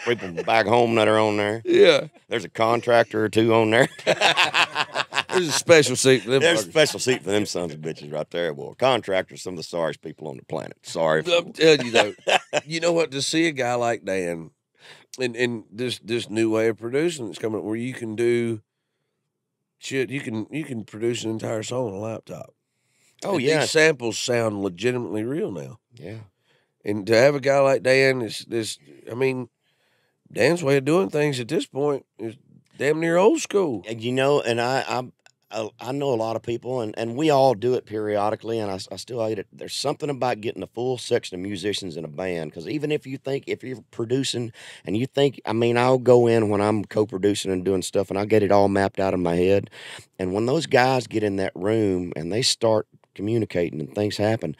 people back home that are on there. Yeah. There's a contractor or two on there. There's a special seat for them. There's a special seat for them sons of bitches right there. Well, contractors, some of the sorriest people on the planet. Sorry. I'm telling you though, you know what? To see a guy like Dan, and this new way of producing that's coming up, where you can do shit, you can produce an entire song on a laptop. Oh, and yeah, these samples sound legitimately real now. Yeah, and to have a guy like Dan is this. I mean, Dan's way of doing things at this point is damn near old school. You know, and I know a lot of people, and we all do it periodically, and I still hate it. There's something about getting a full section of musicians in a band, because even if you're producing and you think, I mean, I'll go in when I'm co-producing and doing stuff, and I'll get it all mapped out in my head. And when those guys get in that room and they start communicating and things happen,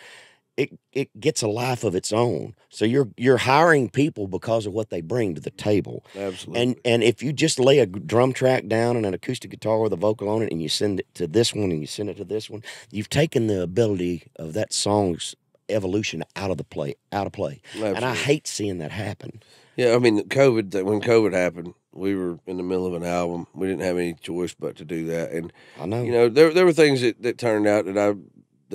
it gets a life of its own. So you're hiring people because of what they bring to the table. Absolutely. And if you just lay a drum track down and an acoustic guitar with a vocal on it, and you send it to this one and you send it to this one, you've taken the ability of that song's evolution out of play. Absolutely. And I hate seeing that happen. Yeah, I mean, when COVID happened, we were in the middle of an album. We didn't have any choice but to do that. And I know, you know, there were things that turned out that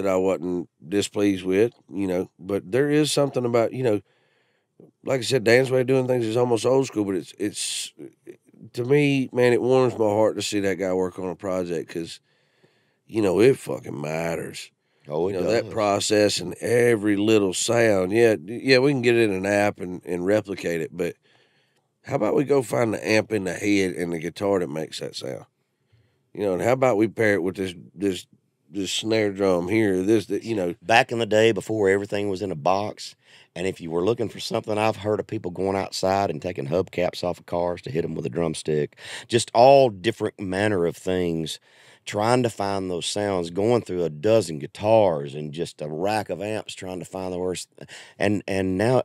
I wasn't displeased with, you know, but there is something about, you know, like I said, Dan's way of doing things is almost old school, but it's to me, man, it warms my heart to see that guy work on a project, because, you know, it fucking matters. Oh, it does. That process and every little sound. Yeah, yeah, we can get it in an app and replicate it, but how about we go find the amp in the head and the guitar that makes that sound? You know, and how about we pair it with this snare drum here, that, you know. Back in the day, before everything was in a box, and if you were looking for something, I've heard of people going outside and taking hubcaps off of cars to hit them with a drumstick. Just all different manner of things, trying to find those sounds, going through a dozen guitars and just a rack of amps trying to find the worst. And now,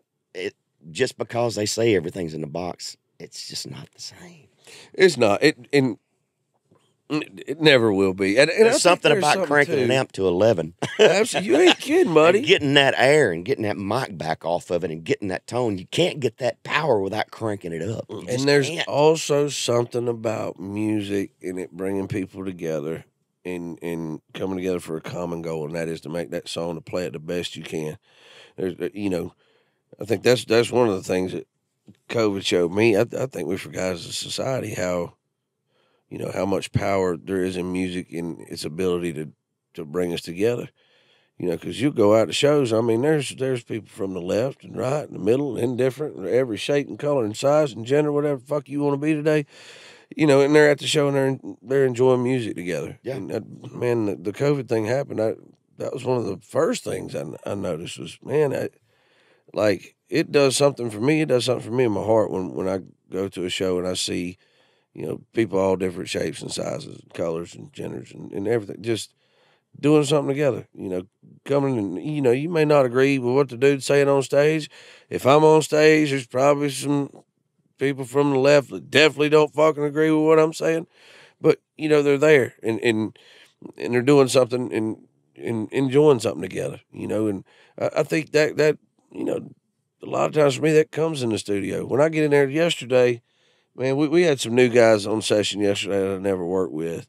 just because they say everything's in the box, it's just not the same. It's not. It never will be. And there's something about cranking an amp to 11. Absolutely. You ain't kidding, buddy. Getting that air and getting that mic back off of it and getting that tone. You can't get that power without cranking it up. And there's also something about music and it bringing people together and coming together for a common goal, and that is to make that song, to play it the best you can. There's, you know, I think that's one of the things that COVID showed me. I think we forgot as a society how much power there is in music and its ability to bring us together. You know, because you go out to shows, I mean, there's people from the left and right and the middle and indifferent and every shape and color and size and gender, whatever the fuck you want to be today. You know, and they're at the show and they're enjoying music together. Yeah. And man, the COVID thing happened. That was one of the first things I noticed was, man, it does something for me. It does something for me in my heart when I go to a show and I see – you know, people all different shapes and sizes and colors and genders and everything, just doing something together, you know, coming and, you know, you may not agree with what the dude's saying on stage. If I'm on stage, there's probably some people from the left that definitely don't fucking agree with what I'm saying, but, you know, they're there and they're doing something and enjoying something together, you know, and I think that, you know, a lot of times for me that comes in the studio. When I get in there yesterday, man, we had some new guys on session yesterday that I never worked with.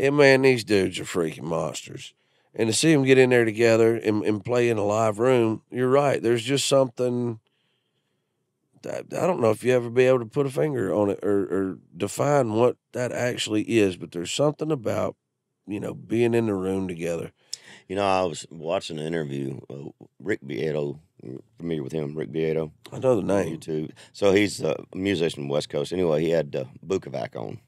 And, man, these dudes are freaking monsters. And to see them get in there together and play in a live room, you're right. There's just something that I don't know if you ever be able to put a finger on it or define what that actually is, but there's something about, you know, being in the room together. You know, I was watching an interview of Rick Beato. You're familiar with him, Rick Beato? I know the name. YouTube. So he's a musician from the West Coast. Anyway, he had Bukovac on,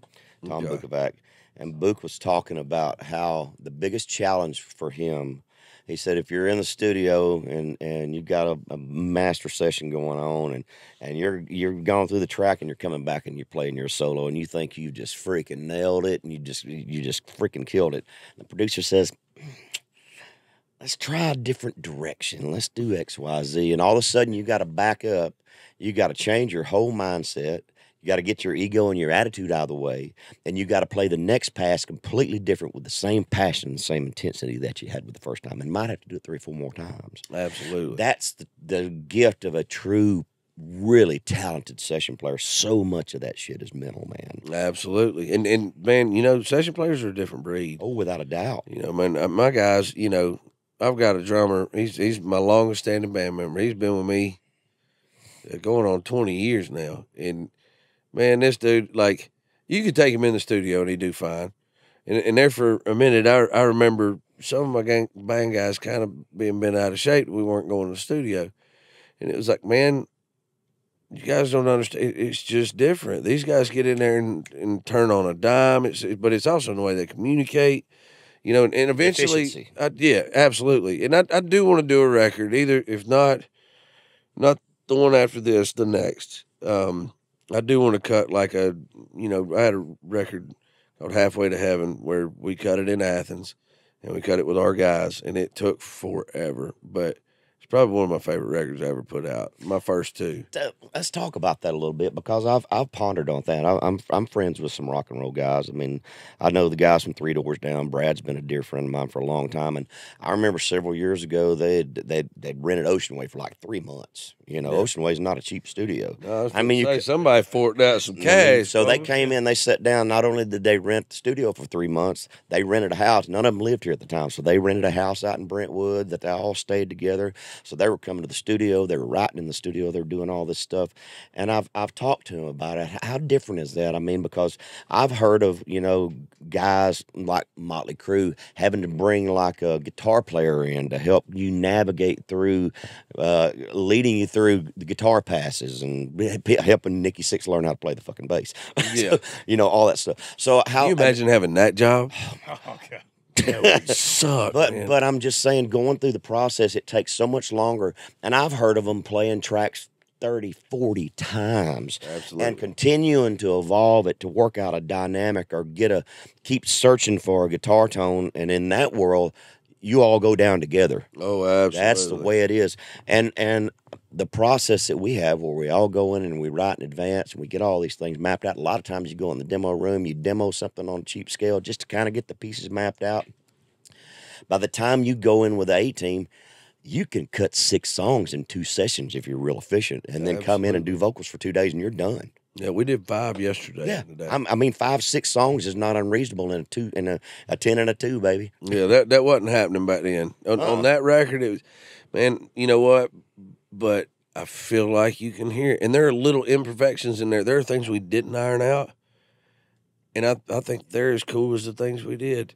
Tom Bukovac. And Book was talking about how the biggest challenge for him, he said, if you're in the studio and you've got a master session going on and you're going through the track and you're coming back and you're playing your solo and you think you just freaking nailed it and you just freaking killed it. The producer says, let's try a different direction. Let's do X, Y, Z. And all of a sudden you got to back up. You got to change your whole mindset. You got to get your ego and your attitude out of the way, and you got to play the next pass completely different with the same passion, the same intensity that you had with the first time, and might have to do it 3 or 4 more times. Absolutely. That's the gift of a true, really talented session player. So much of that shit is mental, man. Absolutely. And man, you know, session players are a different breed. Oh, without a doubt. You know, man, my guys, you know, I've got a drummer. He's my longest-standing band member. He's been with me going on 20 years now, and man, this dude, like, you could take him in the studio and he'd do fine. And there for a minute, I remember some of my band guys kind of being bent out of shape. We weren't going to the studio. And it was like, man, you guys don't understand. It's just different. These guys get in there and turn on a dime. But it's also in the way they communicate, you know, and eventually. Yeah, absolutely. And I do want to do a record, either, if not the one after this, the next. I do want to cut like a, you know, I had a record called Halfway to Heaven where we cut it in Athens and we cut it with our guys and it took forever, but it's probably one of my favorite records I ever put out. My first two. Let's talk about that a little bit because I've pondered on that. I'm friends with some rock and roll guys. I mean, I know the guys from Three Doors Down. Brad's been a dear friend of mine for a long time, and I remember several years ago they'd rented Oceanway for like 3 months. You know, yeah. Oceanway's not a cheap studio. No, I mean, you could, somebody forked out some cash. So they came in, they sat down. Not only did they rent the studio for 3 months, they rented a house. None of them lived here at the time, so they rented a house out in Brentwood that they all stayed together. So they were coming to the studio. They were writing in the studio. They were doing all this stuff, and I've talked to them about it. How different is that? I mean, because I've heard of, you know, guys like Motley Crue having to bring like a guitar player in to help you navigate through, leading you through the guitar passes and helping Nikki Sixx learn how to play the fucking bass. Yeah, so, you know, all that stuff. So how can you imagine having that job? Oh God. Yeah, we suck, but I'm just saying, going through the process, it takes so much longer. And I've heard of them playing tracks 30, 40 times. Absolutely. And continuing to evolve it to work out a dynamic or keep searching for a guitar tone. And in that world, you all go down together. Oh, absolutely. That's the way it is. And the process that we have where we all go in and we write in advance and we get all these things mapped out. A lot of times you go in the demo room, you demo something on a cheap scale just to kind of get the pieces mapped out. By the time you go in with the A-team, you can cut 6 songs in 2 sessions if you're real efficient, and then come in and do vocals for 2 days and you're done. Yeah, we did 5 yesterday. Yeah, today. I mean, 5, 6 songs is not unreasonable in a 10 and a 2, baby. Yeah, that wasn't happening back then. On that record, it was, man. You know what? But I feel like you can hear it. And there are little imperfections in there. There are things we didn't iron out, and I think they're as cool as the things we did.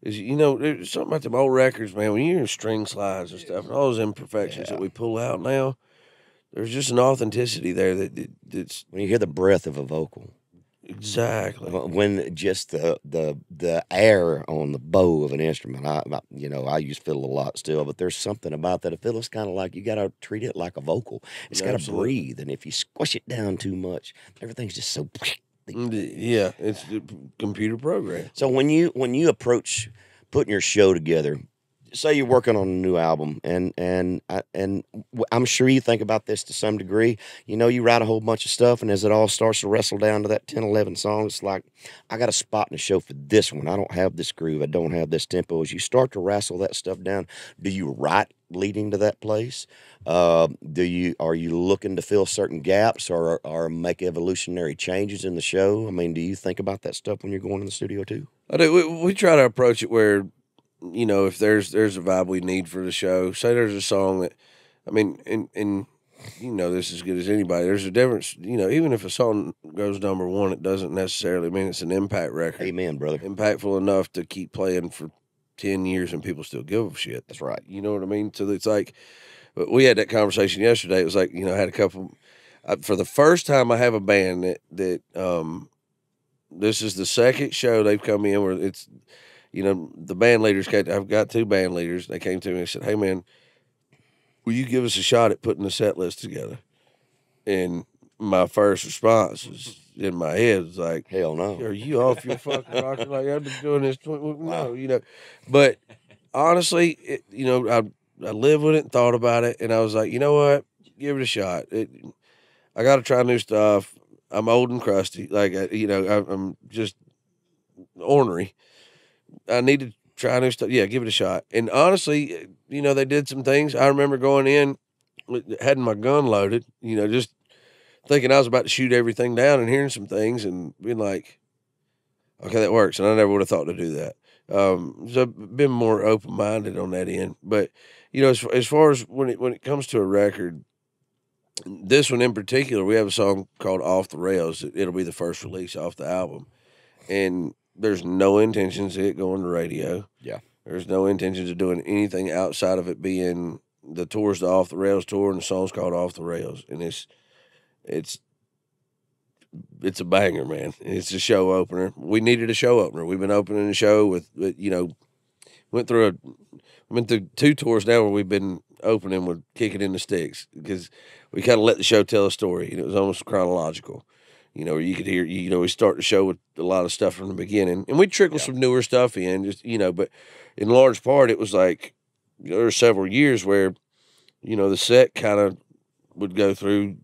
Is, you know, there's something about them old records, man. When you hear string slides and stuff, and all those imperfections that we pull out now. There's just an authenticity there that's when you hear the breath of a vocal. Exactly. When just the air on the bow of an instrument. You know, I use fiddle a lot still, but there's something about that. A fiddle's kind of like, you got to treat it like a vocal. It's got to breathe, and if you squish it down too much, everything's just so Yeah, it's the computer program. So when you approach putting your show together, say you're working on a new album, and I'm sure you think about this to some degree. You know, you write a whole bunch of stuff, and as it all starts to wrestle down to that 10, 11 song, it's like, I got a spot in the show for this one. I don't have this groove. I don't have this tempo. As you start to wrestle that stuff down, do you write leading to that place? Are you looking to fill certain gaps or make evolutionary changes in the show? I mean, do you think about that stuff when you're going in the studio too? I do. We try to approach it where, you know, if there's a vibe we need for the show, say there's a song that, I mean, and you know this as good as anybody, there's a difference, you know, even if a song goes #1, it doesn't necessarily mean it's an impact record. Amen, brother. Impactful enough to keep playing for 10 years and people still give a shit. That's right. You know what I mean? So it's like, we had that conversation yesterday. It was like, you know, I had a couple, for the first time I have a band that this is the second show they've come in where it's, you know, the band leaders came. I've got 2 band leaders. They came to me and said, "Hey, man, will you give us a shot at putting the set list together?" And my first response was in my head was like, "Hell no! Are you off your fucking rocker? Like I've been doing this. No, you know." But honestly, it, you know, I lived with it and thought about it, and I was like, you know what? Give it a shot. I got to try new stuff. I'm old and crusty. Like you know, I'm just ornery. I need to try new stuff. Yeah, give it a shot. And honestly, you know, they did some things. I remember going in, having my gun loaded, you know, just thinking I was about to shoot everything down and hearing some things and being like, okay, that works. And I never would have thought to do that. So I've been more open-minded on that end. But, you know, as far as when it comes to a record, this one in particular, we have a song called Off the Rails. It'll be the first release off the album. And there's no intentions of it going to radio. Yeah. There's no intentions of doing anything outside of it being the tour's the Off the Rails tour, and the song's called Off the Rails. And it's a banger, man. It's a show opener. We needed a show opener. We've been opening a show with you know, went through 2 tours now where we've been opening with Kick It in the Sticks because we kind of let the show tell a story, and it was almost chronological. You know, you could hear, you know, we start the show with a lot of stuff from the beginning, and we trickle some newer stuff in, just, you know, but in large part, it was like, you know, there were several years where, you know, the set kind of would go through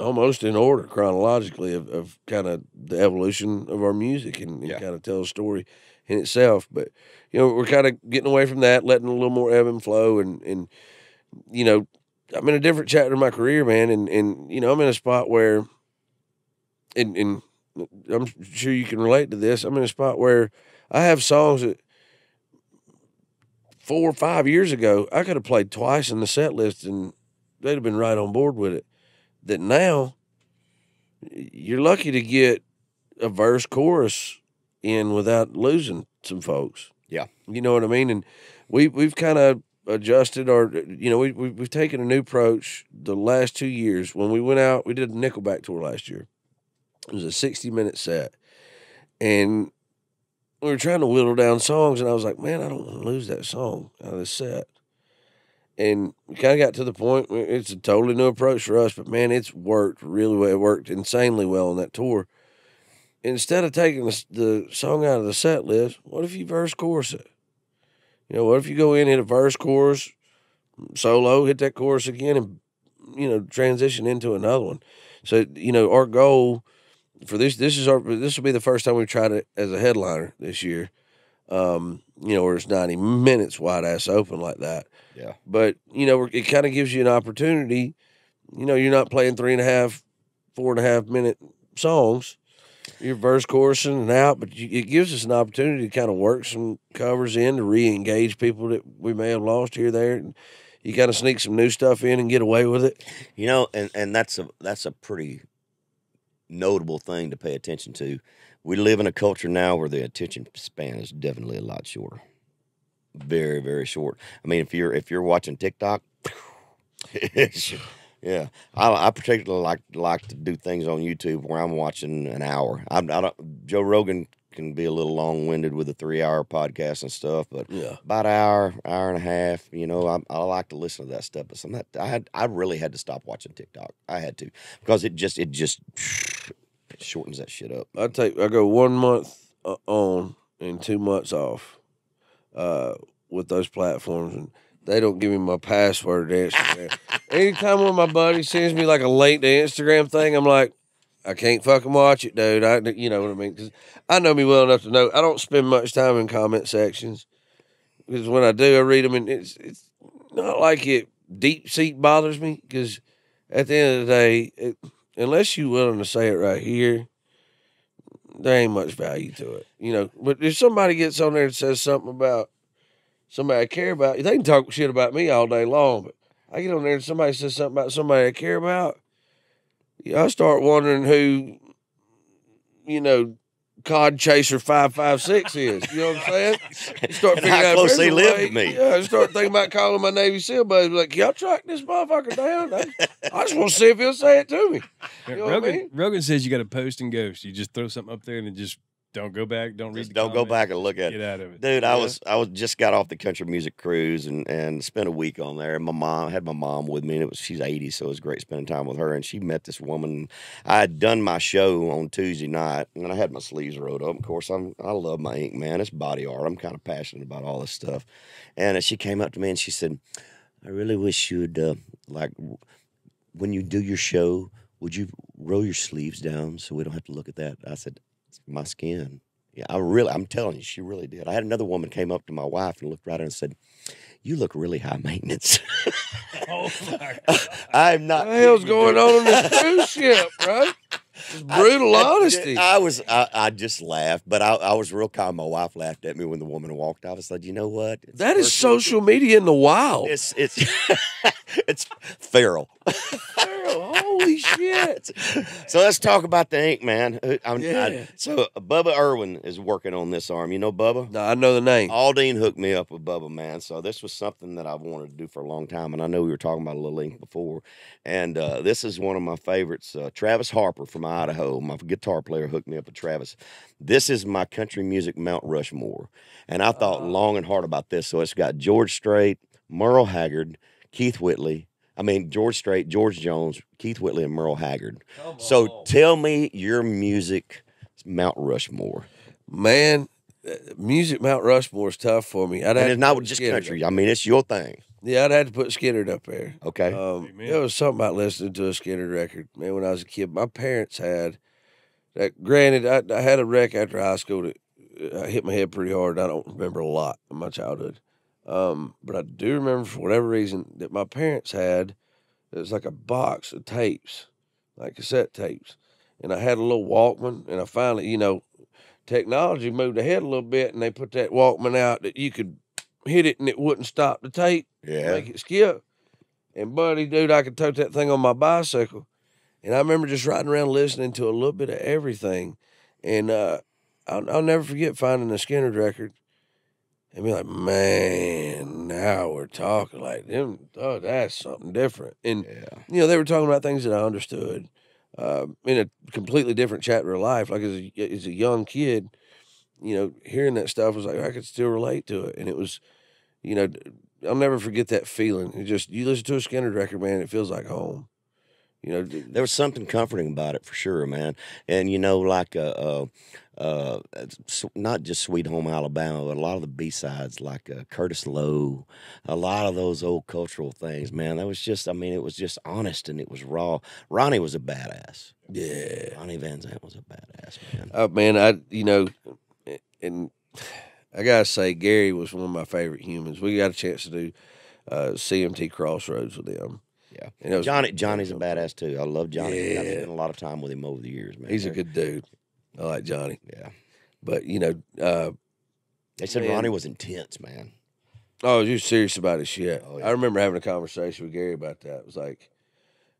almost in order chronologically of kind of the evolution of our music and kind of tell a story in itself. But, you know, we're kind of getting away from that, letting a little more ebb and flow and you know, I'm in a different chapter of my career, man. And you know, I'm in a spot where, and I'm sure you can relate to this, I'm in a spot where I have songs that 4 or 5 years ago I could have played twice in the set list and they'd have been right on board with it. That now you're lucky to get a verse chorus in without losing some folks. Yeah. You know what I mean? And we've kind of adjusted our, you know, we've taken a new approach the last 2 years. When we went out, we did a Nickelback tour last year. It was a 60-minute set, and we were trying to whittle down songs, and I was like, man, I don't want to lose that song out of this set. And we kind of got to the point where it's a totally new approach for us, but, man, it's worked really well. It worked insanely well on that tour. Instead of taking the song out of the set list, what if you verse chorus it? You know, what if you go in, hit a verse chorus, solo, hit that chorus again, and, you know, transition into another one? So, you know, our goal for this will be the first time we've tried it as a headliner this year, you know, where it's 90 minutes wide ass open like that. Yeah. But, you know, it kind of gives you an opportunity. You know, you're not playing 3.5, 4.5 minute songs. You're verse chorusing and out, but it gives us an opportunity to kind of work some covers in to re-engage people that we may have lost here or there. And you kind of sneak some new stuff in and get away with it. You know, and that's a pretty notable thing to pay attention to. We live in a culture now where the attention span is definitely a lot shorter, very, very short. I mean, if you're watching TikTok, yeah, I particularly like to do things on YouTube where I'm watching an hour. I don't, Joe Rogan can be a little long-winded with a 3-hour podcast and stuff, but yeah, about an hour and a half, you know, I like to listen to that stuff. But some I really had to stop watching TikTok. I had to, because it just shortens that shit up. I go 1 month on and 2 months off with those platforms, and they don't give me my password to Instagram. Anytime one of my buddies sends me like a link to Instagram thing, I'm like, I can't fucking watch it, dude. You know what I mean? Because I know me well enough to know I don't spend much time in comment sections. Because when I do, I read them, and it's not like it deep-seat bothers me. Because at the end of the day, unless you're willing to say it right here, there ain't much value to it, you know. But if somebody gets on there and says something about somebody I care about, they can talk shit about me all day long. But I get on there and somebody says something about somebody I care about, I start wondering who, you know, Cod Chaser 556 is. You know what I'm saying? Start figuring out how close they live to me. Yeah, I start thinking about calling my Navy SEAL buddies. Like, y'all track this motherfucker down? I just want to see if he'll say it to me. You know Rogan, what I mean? Rogan says you got to post and ghost. You just throw something up there and just don't go back. Don't read. Just don't go back and look at it. Get out of it, dude. Yeah. I was just got off the country music cruise and spent a week on there. And my mom with me, and she's 80, so it was great spending time with her. And she met this woman. I had done my show on Tuesday night, and I had my sleeves rolled up. Of course, I love my ink, man. It's body art. I'm kind of passionate about all this stuff. And she came up to me and she said, "I really wish you'd like when you do your show, would you roll your sleeves down so we don't have to look at that?" I said, "My skin." Yeah, I'm telling you, she really did. I had another woman came up to my wife and looked right at her and said, "You look really high maintenance." Oh my God. I'm not. What the hell's going on in this cruise ship, bro? It's brutal honesty. I just laughed, but I was real calm. My wife laughed at me when the woman walked off. I said, "You know what? That is social media in the wild. It's it's feral." Holy shit. So let's talk about the ink, man. So Bubba Irwin is working on this arm. You know Bubba? No, I know the name. Aldine hooked me up with Bubba, man. So this was something that I've wanted to do for a long time, and I know we were talking about a little ink before. And this is one of my favorites. Travis Harper from Idaho, my guitar player, hooked me up with Travis. This is my country music Mount Rushmore. And I thought long and hard about this. So it's got George Strait, Merle Haggard, Keith Whitley, George Strait, George Jones, Keith Whitley, and Merle Haggard. So tell me your music, Mount Rushmore. Man, music Mount Rushmore is tough for me. And it's not just country. It's your thing. Yeah, I'd have to put Skynyrd up there. Okay. There was something about listening to a Skynyrd record. Man, when I was a kid, my parents had that. Granted, I had a wreck after high school that hit my head pretty hard. I don't remember a lot of my childhood. But I do remember, for whatever reason, that my parents had, it was like a box of tapes, like cassette tapes. And I had a little Walkman, and I finally, technology moved ahead a little bit, and they put that Walkman out that you could hit it and it wouldn't stop the tape. Yeah. Make it skip. And buddy, dude, I could tote that thing on my bicycle. And I remember just riding around listening to a little bit of everything. And I'll never forget finding the Skynyrd record. And be like, man, now we're talking like them. Oh, that's something different. And, they were talking about things that I understood in a completely different chapter of life. Like as a young kid, hearing that stuff was like, I could still relate to it. And it was, I'll never forget that feeling. It just, you listen to a Skynyrd record, man, it feels like home. There was something comforting about it for sure, man. And, like not just Sweet Home Alabama, but a lot of the B-sides like Curtis Lowe, a lot of those old cultural things, man. That was just, it was just honest and it was raw. Ronnie was a badass. Yeah. Johnny Van Zandt was a badass, man. Oh, man, and I got to say, Gary was one of my favorite humans. We got a chance to do CMT Crossroads with him. Yeah, and Johnny's a badass too. I love Johnny. Yeah. I've spent a lot of time with him over the years, man. He's a good dude. I like Johnny. Yeah, but they said Ronnie was intense, man. Oh, he was serious about his shit. Oh, yeah. I remember having a conversation with Gary about that. It was like,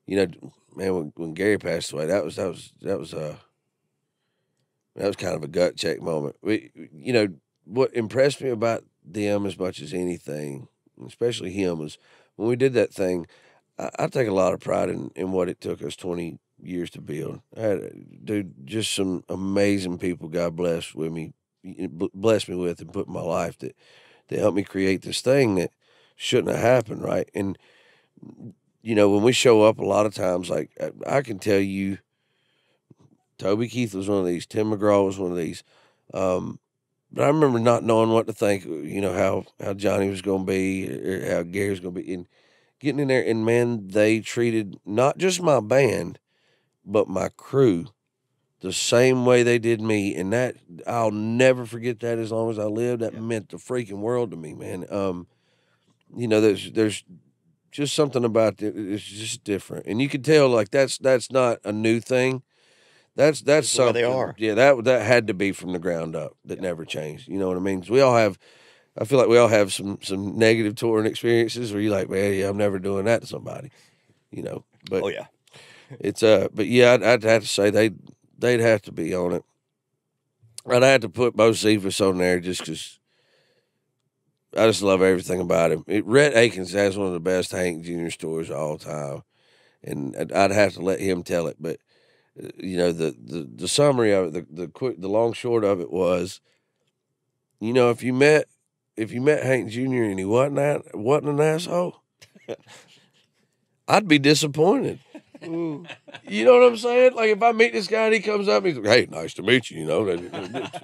man, when Gary passed away, that was kind of a gut check moment. What impressed me about them as much as anything, especially him, was when we did that thing. I take a lot of pride in what it took us 20 years to build. I had, dude, just some amazing people God blessed me with and put in my life that helped me create this thing that shouldn't have happened, right? And, when we show up a lot of times, like I can tell you Toby Keith was one of these. Tim McGraw was one of these. But I remember not knowing what to think, you know, how Johnny was going to be, or how Gary was going to be. And getting in there, and, man, they treated not just my band, but my crew the same way they did me. And that, I'll never forget that as long as I live. That meant the freaking world to me, man. You know, there's just something about it. It's just different. And you can tell, like, that's not a new thing. That's something. They are. Yeah, that had to be from the ground up. That never changed. You know what I mean? So we all have, I feel like we all have some negative touring experiences where you're like, man, yeah, I'm never doing that to somebody. You know? But oh yeah, it's But yeah, I'd have to say they'd have to be on it. I'd have to put Bo Cephus on there just because I just love everything about him. Rhett Akins has one of the best Hank Jr. stories of all time, and I'd have to let him tell it, but. You know, the summary of it, the long short of it was, you know, if you met Hank Jr. and he wasn't an asshole, I'd be disappointed. You know what I'm saying? Like, if I meet this guy and he comes up and he's like, hey, nice to meet you, you know,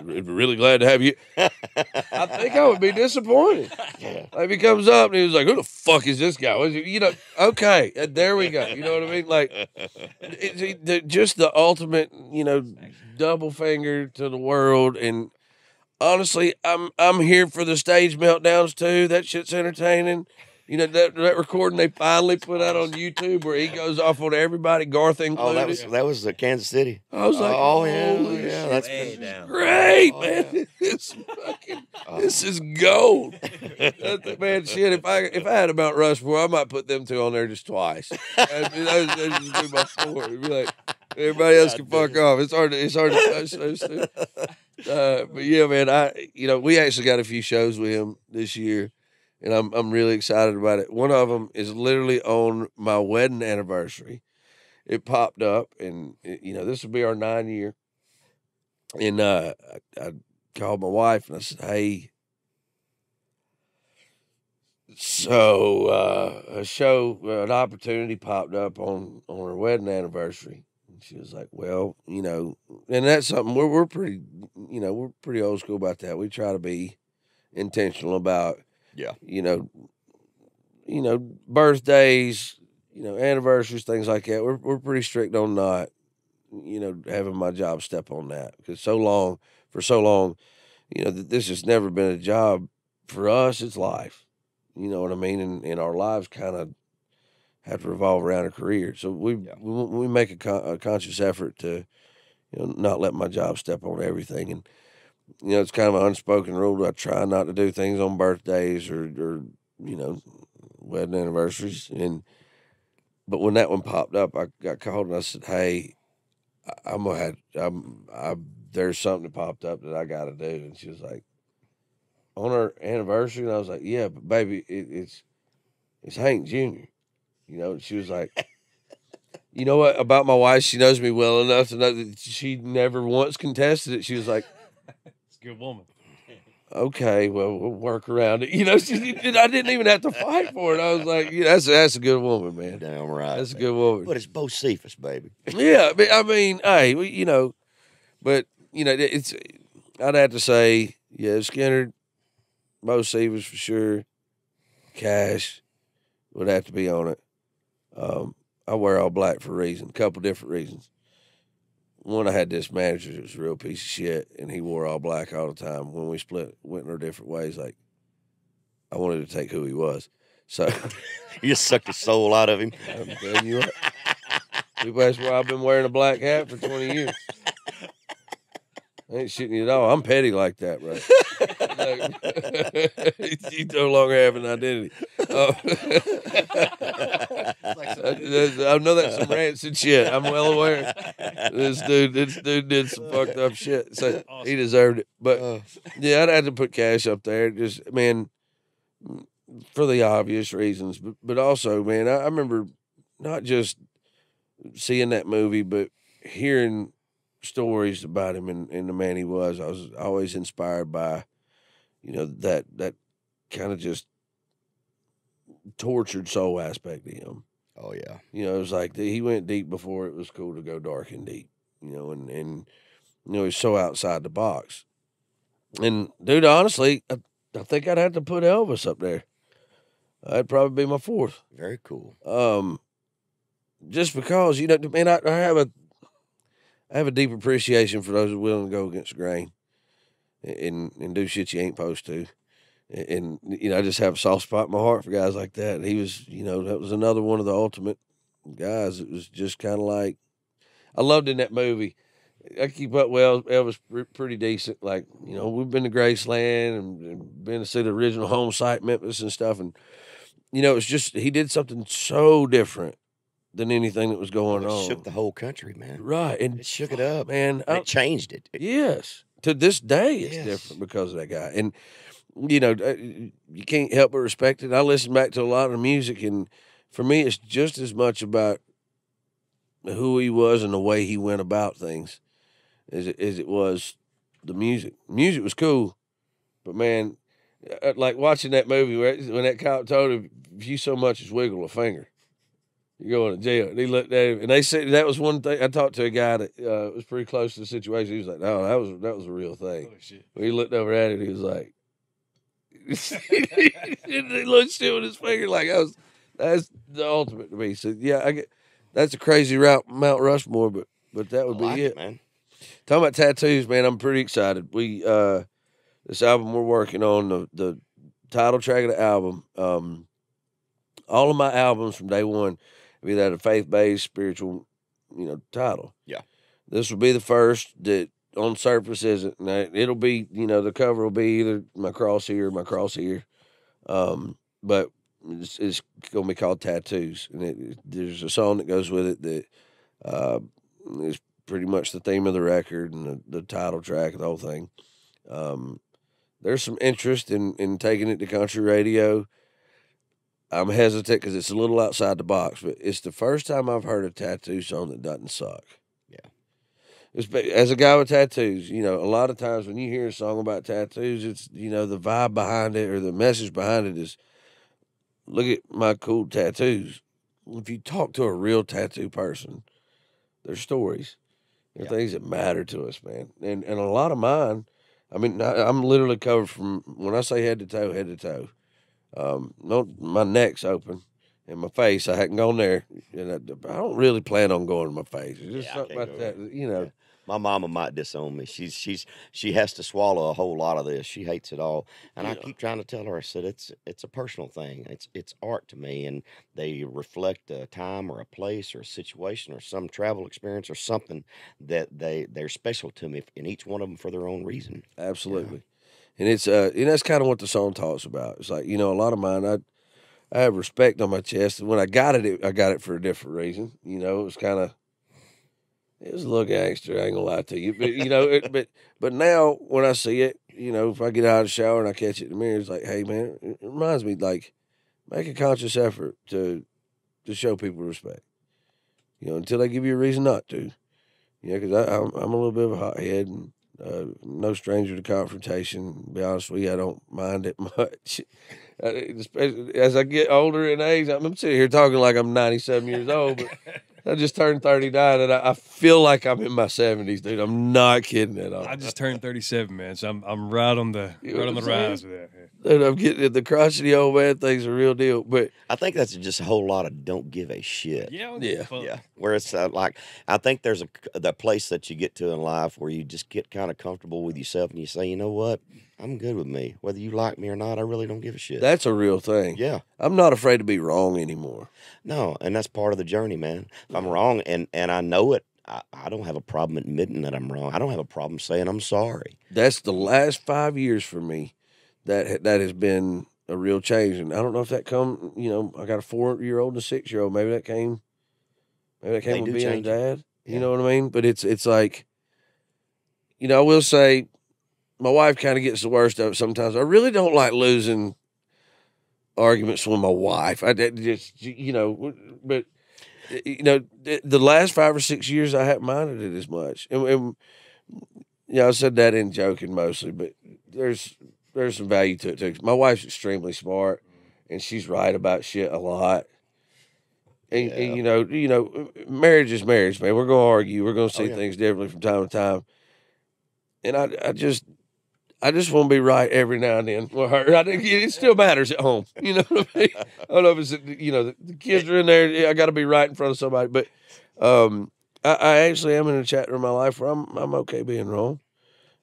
really glad to have you, I think I would be disappointed. Yeah. Like, if he comes up and he was like, who the fuck is this guy? You know, okay, there we go. You know what I mean? Like, just the ultimate, you know, double finger to the world. And honestly, I'm here for the stage meltdowns too. That shit's entertaining. You know, that recording they finally put out on YouTube where he goes off on everybody, Garth included. Oh, that was the Kansas City. I was like, oh yeah, yeah, that's great, man. Yeah. This is gold. Man, shit, if I had about Rushmore, I might put them two on there just twice. I mean, that would just be my four. It'd be like, everybody else can fuck off. It's hard to touch those two. But yeah, man, we actually got a few shows with him this year. And I'm really excited about it. One of them is literally on my wedding anniversary. It popped up, and this will be our 9th year. And I called my wife and I said, "Hey, so an opportunity popped up on our wedding anniversary." And she was like, "Well, you know," and that's something we're pretty, we're pretty old school about that. We try to be intentional about. Yeah, birthdays, anniversaries, things like that. We're pretty strict on not, having my job step on that, because for so long, this has never been a job for us. It's life, you know what I mean, and our lives kind of have to revolve around a career. So we make a conscious effort to, not let my job step on everything. And it's kind of an unspoken rule. I try not to do things on birthdays or wedding anniversaries. But when that one popped up, I got called and I said, "Hey, there's something that popped up that I got to do." And she was like, "On our anniversary?" And I was like, "Yeah, but baby, it's Hank Jr." And she was like, "You know what about my wife? She knows me well enough to know that she never once contested it." She was like, "Good woman." Okay, well, we'll work around it. I didn't even have to fight for it. I was like, yeah, that's a good woman, man. Damn right. That's a good woman. But it's Bo Cephus, baby. Yeah, I mean, hey, I'd have to say, yeah, Skynyrd, Bo Cephus for sure, Cash would have to be on it. I wear all black for a reason, a couple different reasons. One, I had this manager that was a real piece of shit, and he wore all black all the time. When we split, went in our different ways, like, I wanted to take who he was. So you just sucked the soul out of him. I'm telling you what. People ask why I've been wearing a black hat for 20 years. I ain't shitting you at all. I'm petty like that, bro. You no longer have an identity. I know that's some rancid shit. I'm well aware. This dude did some fucked up shit. So awesome. He deserved it. But yeah, I'd have to put Cash up there. Just, man, for the obvious reasons. But also, man, I remember not just seeing that movie, but hearing stories about him and the man he was. I was always inspired by, that kind of just tortured soul aspect to him. Oh yeah. It was like he went deep before it was cool to go dark and deep. you know, and you know, he's so outside the box. And dude, honestly, I think I'd have to put Elvis up there. That'd probably be my fourth. Very cool. Just because, you know, man, I have a deep appreciation for those who are willing to go against the grain and do shit you ain't supposed to. And, you know, I just have a soft spot in my heart for guys like that. And he was, you know, that was another one of the ultimate guys. It was just kind of like, I loved in that movie. I keep up well. Elvis pretty decent. Like, you know, we've been to Graceland and been to see the original home site, Memphis and stuff. And, you know, it's just, he did something so different than anything that was going on. It shook the whole country, man. Right. And it shook it up, man. It changed it. Yes. To this day, it's different because of that guy. And, you know, you can't help but respect it. I listen back to a lot of the music, and for me, it's just as much about who he was and the way he went about things as it was the music. Music was cool, but man, like watching that movie where, when that cop told him, if you so much as wiggle a finger, you're going to jail. And he looked at him, and they said that was one thing. I talked to a guy that was pretty close to the situation. He was like, "No, that was a real thing." Oh, shit. When he looked over at it, he was like, he looked shit with his finger like that's the ultimate to me. So yeah, I get that's a crazy route, Mount Rushmore, but that would be it, man. Talking about tattoos, man, I'm pretty excited. We this album we're working on, the title track of the album. All of my albums from day one have either had a faith-based spiritual, you know, title. Yeah. This will be the first that on surface isn't. It'll be, you know, the cover will be either my cross here or my cross here. But it's going to be called Tattoos. And there's a song that goes with it that is pretty much the theme of the record and the title track and the whole thing. There's some interest in taking it to country radio. I'm hesitant because it's a little outside the box, but it's the first time I've heard a tattoo song that doesn't suck. As a guy with tattoos, you know, a lot of times when you hear a song about tattoos, it's, you know, the vibe behind it or the message behind it is, look at my cool tattoos. If you talk to a real tattoo person, they're stories. They're things that matter to us, man. And a lot of mine, I mean, I'm literally covered from, when I say head to toe, head to toe. My neck's open. And my face, I hadn't gone there. And I don't really plan on going to my face. It's just something about that, you know. Yeah. My mama might disown me. She has to swallow a whole lot of this. She hates it all. And I keep trying to tell her, I said, it's a personal thing. It's art to me. And they reflect a time or a place or a situation or some travel experience or something that they're special to me, and each one of them for their own reason. Absolutely. Yeah. And it's and that's kind of what the song talks about. It's like, you know, a lot of mine, I have respect on my chest, and when I got it, I got it for a different reason. You know, it was a little gangster, I ain't gonna lie to you. But, you know, but now when I see it, you know, if I get out of the shower and I catch it in the mirror, it's like, hey, man, it reminds me, like, make a conscious effort to show people respect. You know, until they give you a reason not to. You know, because I'm a little bit of a hothead, and no stranger to confrontation. To be honest with you, I don't mind it much. Especially as I get older in age, I'm sitting here talking like I'm 97 years old, but I just turned 39, and I feel like I'm in my 70s, dude. I'm not kidding at all. I just turned 37, man, so I'm right on the rise with that. Yeah. Dude, I'm getting the crotchety old man thing's a real deal, but I think that's just a whole lot of don't give a shit. Yeah. Where it's like, I think there's the place that you get to in life where you just get kind of comfortable with yourself, and you say, you know what? I'm good with me. Whether you like me or not, I really don't give a shit. That's a real thing. Yeah. I'm not afraid to be wrong anymore. No, and that's part of the journey, man. If I'm wrong and I know it, I don't have a problem admitting that I'm wrong. I don't have a problem saying I'm sorry. That's the last 5 years for me. That has been a real change. And I don't know if that come, you know, I got a 4-year-old and a 6-year-old. Maybe that came with being a dad. Yeah. You know what I mean? But it's like, you know, I will say, my wife kind of gets the worst of it sometimes. I really don't like losing arguments with my wife. I just, you know, but, you know, the last 5 or 6 years, I haven't minded it as much. And you know, I said that in joking mostly, but there's some value to it, too. My wife's extremely smart, and she's right about shit a lot. And you know, marriage is marriage, man. We're gonna argue. We're gonna see things differently from time to time. And I just want to be right every now and then. It still matters at home. You know what I mean? I don't know if it's, you know, the kids are in there. I got to be right in front of somebody. But I actually am in a chapter of my life where I'm okay being wrong.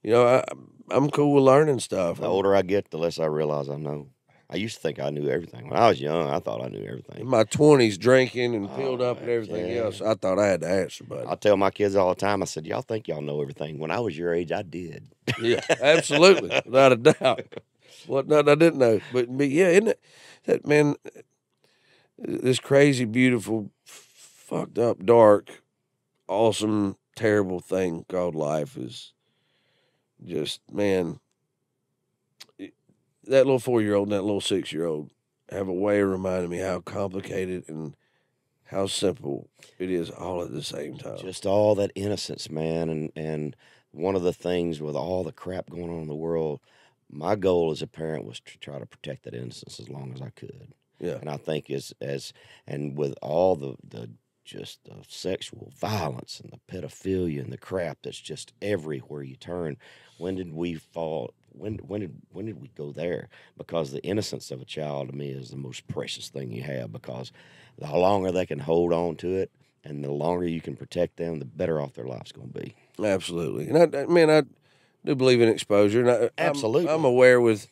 You know, I'm cool with learning stuff. The older I get, the less I realize I know. I used to think I knew everything. When I was young, I thought I knew everything. In my 20s, drinking and filled up and everything else, I thought I had to answer, buddy. I tell my kids all the time, I said, y'all think y'all know everything. When I was your age, I did. Yeah, absolutely. Without a doubt. What nothing I didn't know. But yeah, isn't it, that, man, this crazy, beautiful, fucked up, dark, awesome, terrible thing called life is just, man, that little 4-year-old and that little 6-year-old have a way of reminding me how complicated and how simple it is all at the same time. Just all that innocence, man. And one of the things with all the crap going on in the world, my goal as a parent was to try to protect that innocence as long as I could. Yeah. And I think and with all the sexual violence and the pedophilia and the crap that's just everywhere you turn, when did we fall? When did we go there? Because the innocence of a child to me is the most precious thing you have, because the longer they can hold on to it and the longer you can protect them, the better off their life's going to be. Absolutely. And I do believe in exposure. And absolutely. I'm aware with,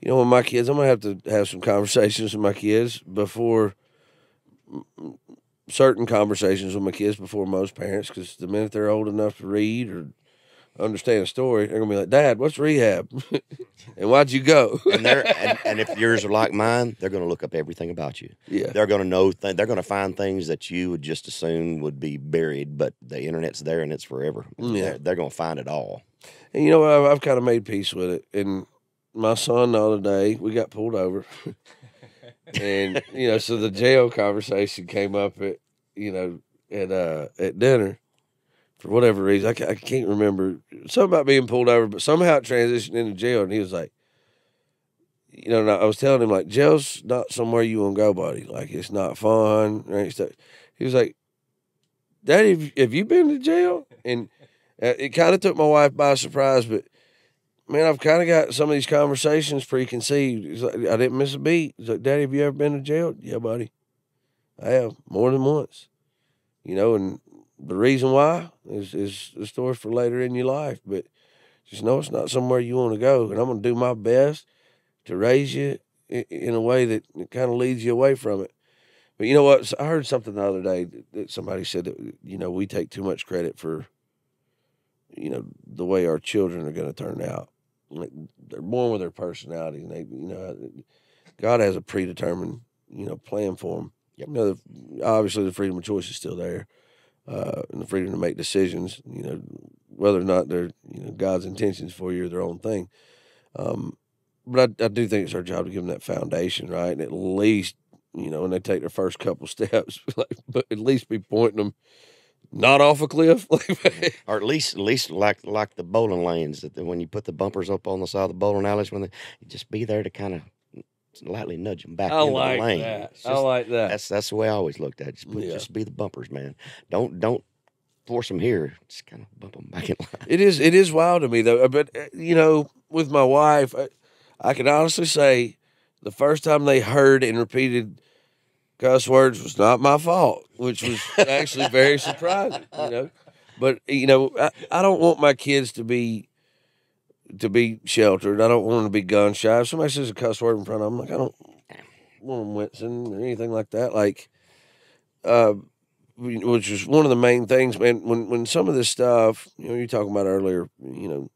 you know, with my kids, I'm going to have to have some conversations with my kids before certain conversations with my kids before most parents, because the minute they're old enough to read or understand a story, they're gonna be like, Dad, what's rehab? And why'd you go? and if yours are like mine, they're gonna look up everything about you. Yeah, they're gonna know. They're gonna find things that you would just assume would be buried, but the internet's there and it's forever. Yeah, they're gonna find it all. And you know what? I've kind of made peace with it. And my son the other day, we got pulled over, and you know, so the jail conversation came up at at dinner. For whatever reason, I can't remember. Something about being pulled over, but somehow it transitioned into jail. And he was like, you know, I was telling him, like, jail's not somewhere you want to go, buddy. Like, it's not fun. Right? He was like, Daddy, have you been to jail? And it kind of took my wife by surprise, but, man, I've kind of got some of these conversations preconceived. He's like, I didn't miss a beat. He's like, Daddy, have you ever been to jail? Yeah, buddy. I have, more than once. You know, and the reason why is a story for later in your life, but just know it's not somewhere you want to go. And I'm going to do my best to raise you in a way that kind of leads you away from it. But you know what? I heard something the other day that somebody said that, you know, we take too much credit for, you know, the way our children are going to turn out. Like, they're born with their personality, and they, you know, God has a predetermined, you know, plan for them. Yep. You know, obviously the freedom of choice is still there. And the freedom to make decisions, you know, whether or not they're, you know, God's intentions for you or their own thing. But I do think it's our job to give them that foundation, right? And at least, you know, when they take their first couple steps, like, but at least be pointing them not off a cliff. Or at least like the bowling lanes, that when you put the bumpers up on the side of the bowling alleys, when they just be there to kind of lightly nudge them back into the lane. I like that. That's the way I always looked at it. Just be the bumpers, man. Don't force them here. Just kind of bump them back in line. It is wild to me, though. But, you know, with my wife, I can honestly say the first time they heard and repeated cuss words was not my fault, which was actually very surprising, you know. But, you know, I don't want my kids to be sheltered. I don't want them to be gun shy. If somebody says a cuss word in front of them, like, I don't want them wincing or anything like that. Like, which is one of the main things, man. When some of this stuff, you know, you're talking about earlier, you know,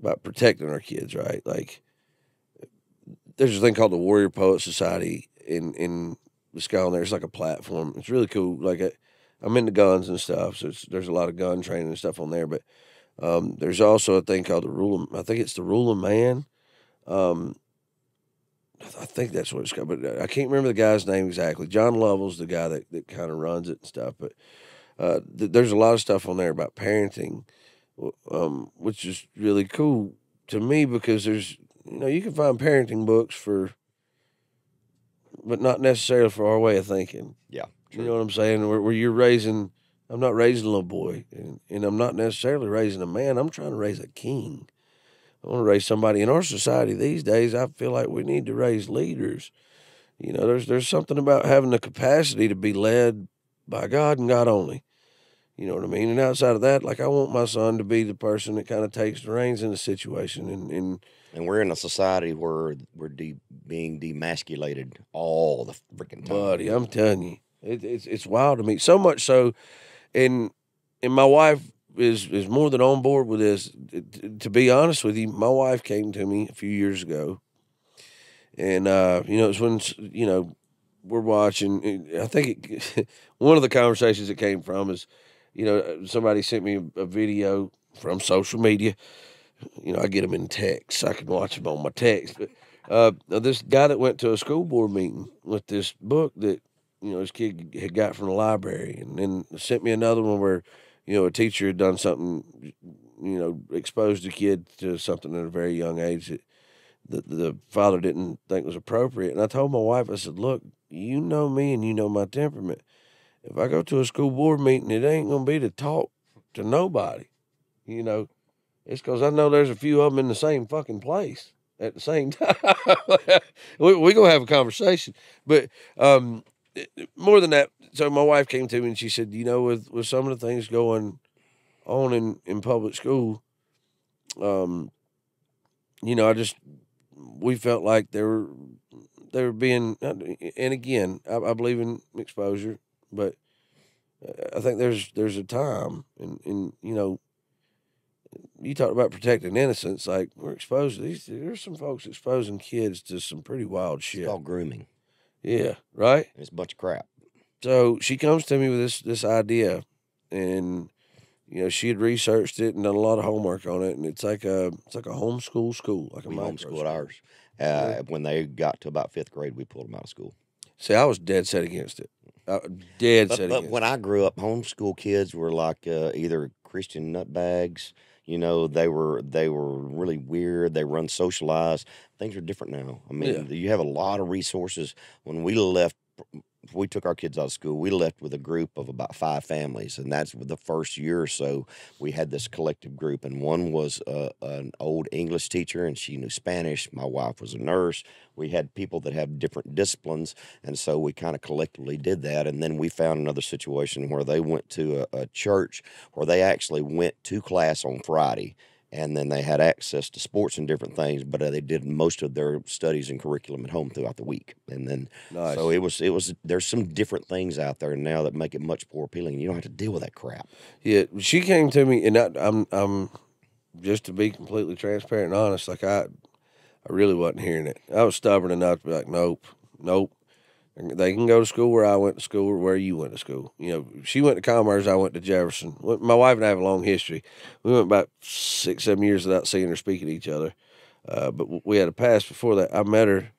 about protecting our kids, right? Like, there's this thing called the Warrior Poet Society in the sky on there. It's like a platform. It's really cool. Like, I'm into guns and stuff, so there's a lot of gun training and stuff on there, but there's also a thing called the rule. I think it's the Rule of Man. I think that's what it's called, but I can't remember the guy's name exactly. John Lovell's the guy that kind of runs it and stuff. But there's a lot of stuff on there about parenting, which is really cool to me, because there's, you know, you can find parenting books for but not necessarily for our way of thinking. Yeah. True. You know what I'm saying? Where you're raising, I'm not raising a little boy, and I'm not necessarily raising a man. I'm trying to raise a king. I want to raise somebody. In our society these days, I feel like we need to raise leaders. You know, there's something about having the capacity to be led by God and God only. You know what I mean? And outside of that, like, I want my son to be the person that kind of takes the reins in the situation. And we're in a society where we're being demasculated all the freaking time. Buddy, I'm telling you, it's wild to me. So much so, and my wife is more than on board with this. To be honest with you, my wife came to me a few years ago, and, you know, it was when, you know, we're watching, I think one of the conversations it came from is, you know, somebody sent me a video from social media. You know, I get them in text. I can watch them on my text. But this guy that went to a school board meeting with this book that, you know, his kid had got from the library, and then sent me another one where, you know, a teacher had done something, you know, exposed a kid to something at a very young age that the father didn't think was appropriate. And I told my wife, I said, look, you know me and you know my temperament. If I go to a school board meeting, it ain't going to be to talk to nobody. You know, it's because I know there's a few of them in the same fucking place at the same time. We're going to have a conversation. But more than that, so my wife came to me and she said, you know, with some of the things going on in public school, you know, we felt like they were being, and again, I believe in exposure. But I think there's a time, and you know, you talk about protecting innocence. Like, we're exposed to these. There's some folks exposing kids to some pretty wild shit. It's called grooming. Yeah, right. It's a bunch of crap. So she comes to me with this idea, and you know, she had researched it and done a lot of homework on it, and it's like a homeschool school, like a homeschooled ours. Yeah. When they got to about 5th grade, we pulled them out of school. See, I was dead set against it. But when I grew up, homeschool kids were like either Christian nutbags. You know, they were really weird. They were unsocialized. Things are different now. I mean, you have a lot of resources. When we left, we took our kids out of school. We left with a group of about 5 families, and that's the first year or so we had this collective group. And one was an old English teacher, and she knew Spanish. My wife was a nurse. We had people that have different disciplines, and so we kind of collectively did that. And then we found another situation where they went to a church where they actually went to class on Friday, and then they had access to sports and different things, but they did most of their studies and curriculum at home throughout the week. And then, nice. So it was. There's some different things out there now that make it much more appealing. You don't have to deal with that crap. Yeah, she came to me, and I'm just to be completely transparent and honest, like I really wasn't hearing it. I was stubborn enough to be like, nope. They can go to school where I went to school or where you went to school. You know, she went to Commerce, I went to Jefferson. My wife and I have a long history. We went about 6, 7 years without seeing or speaking to each other. But we had a past before that. I met her.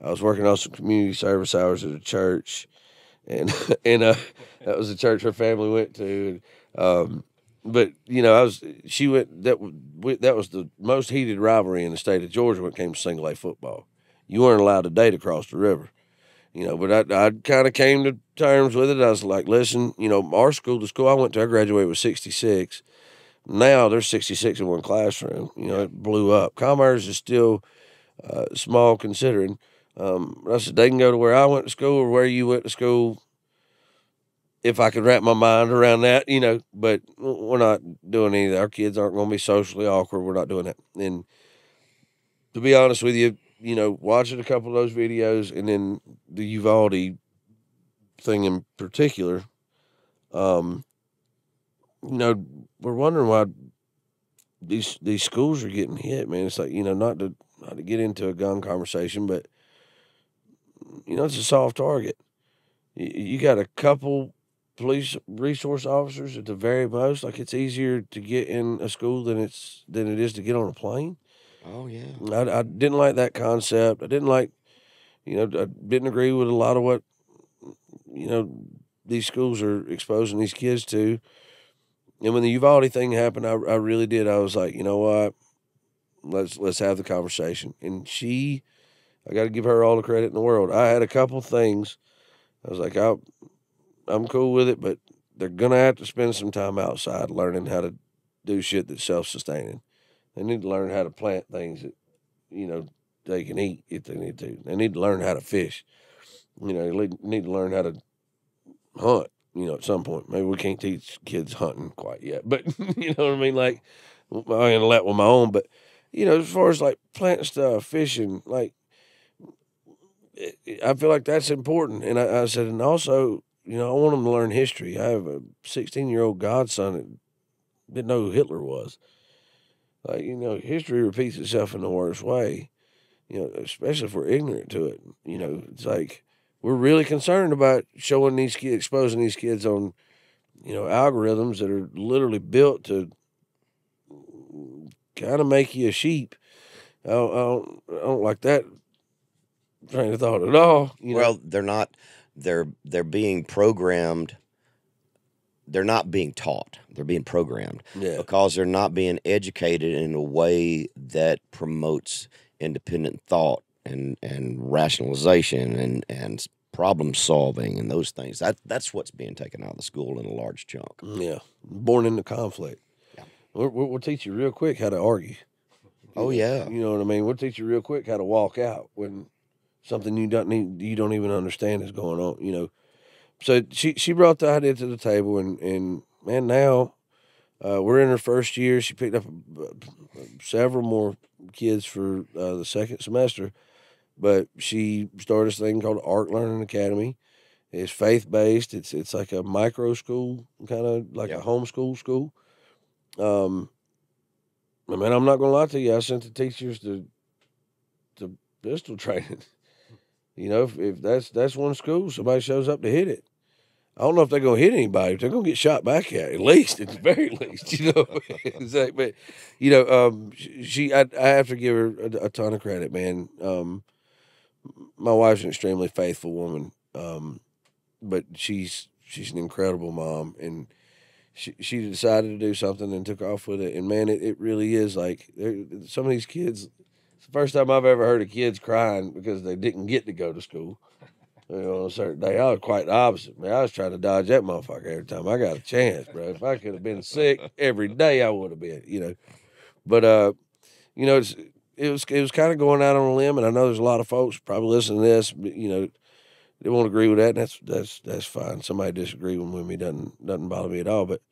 I was working on some community service hours at a church. And that was the church her family went to. But, you know, that was the most heated rivalry in the state of Georgia when it came to single-A football. You weren't allowed to date across the river. You know, but I kind of came to terms with it. I was like, listen, you know, our school, the school I went to, I graduated with 66. Now there's 66 in one classroom. You know, it blew up. Commerce is still small considering. But I said, they can go to where I went to school or where you went to school if I could wrap my mind around that, you know. But we're not doing any of that. Our kids aren't going to be socially awkward. We're not doing that. And to be honest with you, you know, watching a couple of those videos and then the Uvalde thing in particular, you know, we're wondering why these schools are getting hit, man. It's like, you know, not to get into a gun conversation, but, you know, it's a soft target. You got a couple police resource officers at the very most. Like, it's easier to get in a school than it is to get on a plane. Oh, yeah. I didn't like that concept. I didn't like, you know, I didn't agree with a lot of what, you know, these schools are exposing these kids to. And when the Uvalde thing happened, I really did. I was like, you know what, let's have the conversation. And she, I got to give her all the credit in the world. I had a couple things. I was like, I'm cool with it, but they're going to have to spend some time outside learning how to do shit that's self-sustaining. They need to learn how to plant things that, you know, they can eat if they need to. They need to learn how to fish. You know, they need to learn how to hunt, you know, at some point. Maybe we can't teach kids hunting quite yet, but you know what I mean? Like, I'm going to let with my own, but, you know, as far as like plant stuff, fishing, like, I feel like that's important. And I said, and also, you know, I want them to learn history. I have a 16-year-old godson that didn't know who Hitler was. Like, you know, history repeats itself in the worst way, you know, especially if we're ignorant to it. You know, it's like we're really concerned about showing these kids, exposing these kids on, you know, algorithms that are literally built to kind of make you a sheep. I don't like that train of thought at all. You know? They're not. They're being programmed. They're not being taught. They're being programmed. Yeah. Because they're not being educated in a way that promotes independent thought and rationalization and problem solving and those things. That's what's being taken out of the school in a large chunk. Yeah. Born into conflict. Yeah. We'll teach you real quick how to argue. Oh yeah. You know what I mean? We'll teach you real quick how to walk out when something you don't even understand is going on, you know. So she brought the idea to the table, and man, now we're in her first year. She picked up several more kids for the second semester, but she started this thing called Art Learning Academy. It's faith-based. It's like a micro school, kind of like a homeschool school. I mean, I'm not going to lie to you. I sent the teachers to pistol training. You know, if that's one school, somebody shows up to hit it. I don't know if they're going to hit anybody, but they're going to get shot back at least, at the very least, you know. But, you know, I have to give her a ton of credit, man. My wife's an extremely faithful woman, but she's an incredible mom. And she decided to do something and took off with it. And, man, it really is like some of these kids – it's the first time I've ever heard of kids crying because they didn't get to go to school, you know, on a certain day. I was quite the opposite. Man, I was trying to dodge that motherfucker every time I got a chance, bro. If I could have been sick every day, I would have been, you know. But, you know, it was kind of going out on a limb, and I know there's a lot of folks probably listening to this, but, you know, they won't agree with that, and that's fine. Somebody disagreeing with me doesn't bother me at all. But,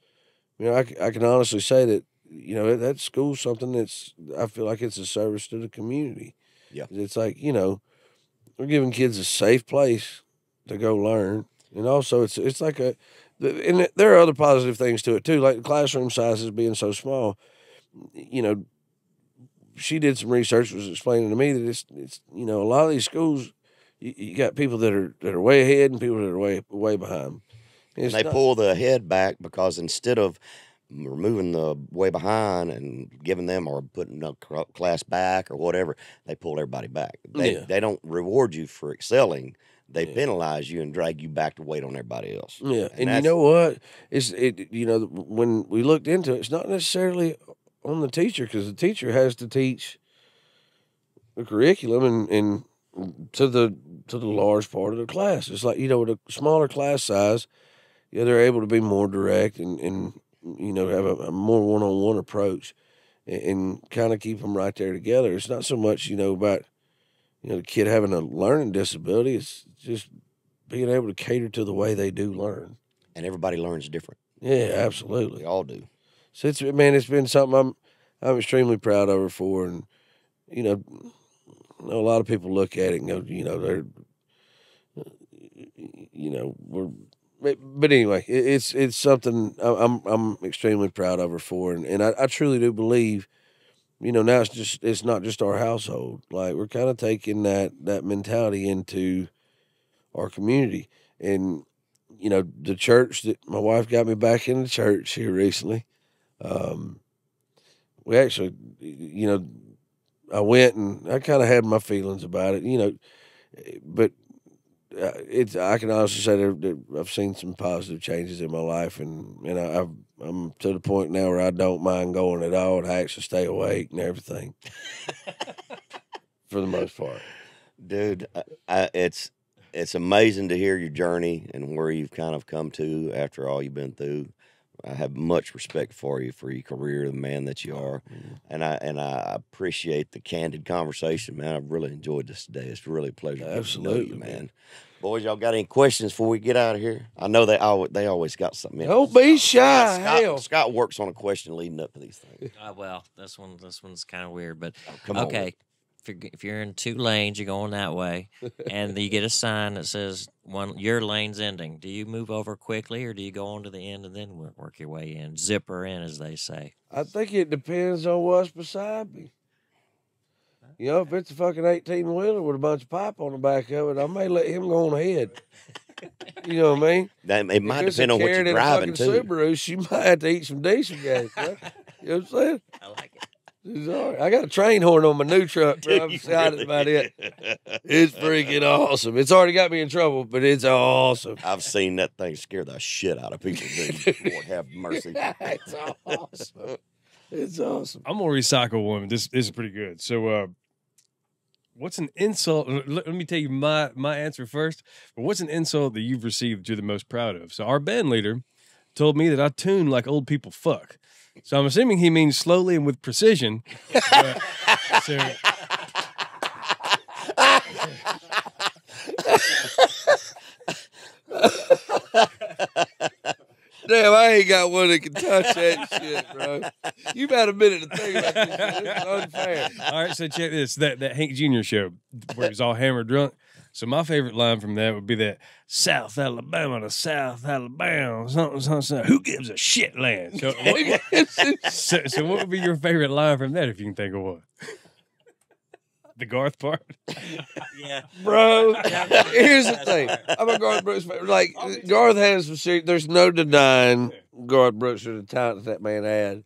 you know, I can honestly say that, you know, that school's something that's, I feel like it's a service to the community. Yeah. It's like, you know, we're giving kids a safe place to go learn. And also it's like and there are other positive things to it too, like the classroom sizes being so small. You know, she did some research, was explaining to me that it's you know, a lot of these schools, you got people that are way ahead and people that are way behind. And they pull the head back because instead of removing the way behind and giving them or putting a class back or whatever, they pull everybody back. They don't reward you for excelling. They penalize you and drag you back to wait on everybody else. Yeah, and you know what? You know, when we looked into it, it's not necessarily on the teacher because the teacher has to teach the curriculum and to the large part of the class. It's like, you know, with a smaller class size, you know, they're able to be more direct and you know, have a more one-on-one approach and kind of keep them right there together. It's not so much, you know, about, you know, the kid having a learning disability. It's just being able to cater to the way they do learn. And everybody learns different. Yeah, absolutely. They all do. So, it's been something I'm extremely proud of her for. And, you know, I know a lot of people look at it and go, you know, they're, you know, we're, but anyway, it's something I'm extremely proud of her for, and I truly do believe, you know, now it's not just our household. Like, we're kind of taking that mentality into our community, and you know, the church that my wife got me back into church here recently. We actually, you know, I went and I kind of had my feelings about it, you know, but. I can honestly say that I've seen some positive changes in my life, and I'm to the point now where I don't mind going at all, and I actually stay awake and everything for the most part. Dude, it's amazing to hear your journey and where you've kind of come to after all you've been through. I have much respect for you, for your career, the man that you are. Mm-hmm. And I appreciate the candid conversation, man. I've really enjoyed this today. It's really a pleasure. Absolutely, to know you, man. Boys, y'all got any questions before we get out of here? I know they always got something in. Don't be shy. Scott works on a question leading up to these things. Well, this one's kind of weird, but okay. If you're in two lanes, you're going that way, and you get a sign that says your lane's ending. Do you move over quickly, or do you go on to the end and then work your way in, zipper in, as they say? I think it depends on what's beside me. You know, if it's a fucking 18-wheeler with a bunch of pipe on the back of it, I may let him go on ahead. You know what I mean? It might depend on what you're driving too. Subaru, she might have to eat some diesel gas. Right? You know what I'm saying? I like it. Sorry. I got a train horn on my new truck, bro. I'm excited about it. It's freaking awesome. It's already got me in trouble, but it's awesome. I've seen that thing scare the shit out of people. Lord have mercy. It's awesome. It's awesome. I'm going to recycle one. This is pretty good. So what's an insult? Let me tell you my answer first. But what's an insult that you've received that you're the most proud of? So our band leader told me that I tune like old people fuck. So I'm assuming he means slowly and with precision. But, so, damn, I ain't got one that can touch that shit, bro. You've had a minute to think about this shit. It's unfair. All right, so check this. That Hank Jr. show where he's all hammered drunk. So my favorite line from that would be that South Alabama to South Alabama, something. Who gives a shit land? So so what would be your favorite line from that if you can think of one? The Garth part? Yeah. Bro, here's the thing. I'm a Garth Brooks fan. Like, Garth has some shit. There's no denying Garth Brooks or the talent that man had.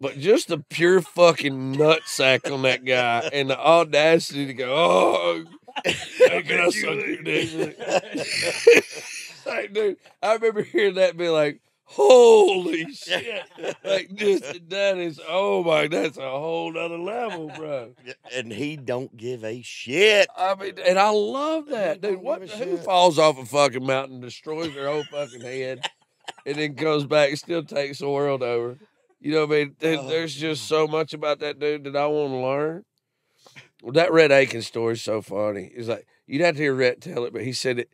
But just the pure fucking nutsack on that guy and the audacity to go, oh, can I suck your dick? Like, dude, I remember hearing that and being like, holy shit. Like, this and that is, oh my, that's a whole nother level, bro. And he don't give a shit. I mean, and I love that, dude. Who falls off a fucking mountain, destroys their whole fucking head, and then comes back and still takes the world over? You know what I mean? There's just so much about that dude that I want to learn. Well, that Rhett Akins story is so funny. It's like, you'd have to hear Rhett tell it, but he said it.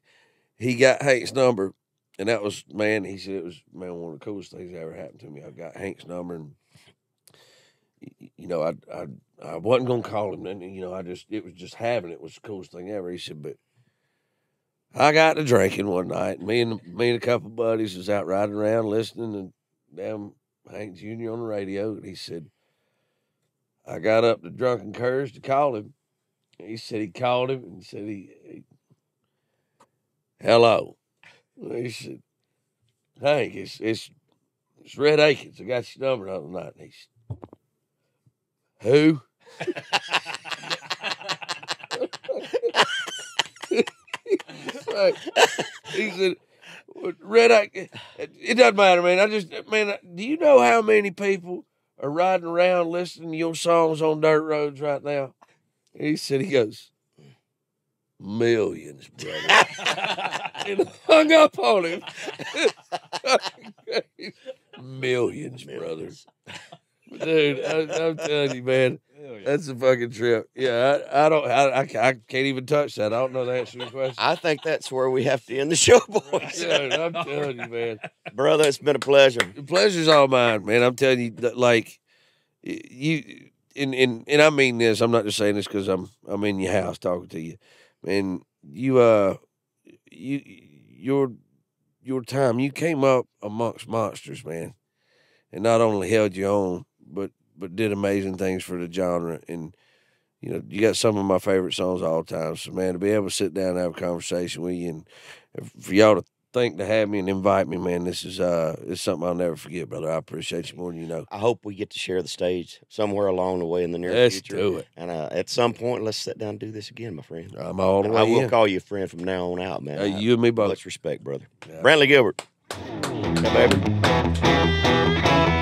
He got Hank's number, and that was, man, he said it was, man, one of the coolest things that ever happened to me. I got Hank's number, and, you know, I wasn't going to call him. And, you know, it was just having it was the coolest thing ever. He said, but I got to drinking one night. Me and a couple buddies was out riding around listening to damn Hank Jr. on the radio, and he said, I got up to drunken courage to call him. And he said he called him and said, hello. And he said, Hank, it's Rhett Akins. I got your number on the night. And he said, who? He said, Rhett Akins, it doesn't matter, man. Do you know how many people are riding around listening to your songs on dirt roads right now? And he goes, millions, brother. And hung up on him. Millions, brother. Dude, I'm telling you, man, that's a fucking trip. Yeah, I can't even touch that. I don't know the answer to your question. I think that's where we have to end the show, boys. Dude, I'm telling you, man. Brother, it's been a pleasure. The pleasure's all mine, man. I'm telling you, like, you, and I mean this, I'm not just saying this because I'm in your house talking to you. Man, your time, you came up amongst monsters, man, and not only held your own, but did amazing things for the genre. And, you know, you got some of my favorite songs of all time. So, man, to be able to sit down and have a conversation with you, and for y'all to think to have me and invite me, man, this is it's something I'll never forget, brother. I appreciate you more than you know. I hope we get to share the stage somewhere along the way in the near future. Let's do it. And at some point, let's sit down and do this again, my friend. I'm all the way in. I will call you a friend from now on out, man. You and me both. Much respect, brother. Yeah. Brantley Gilbert. Hey, baby.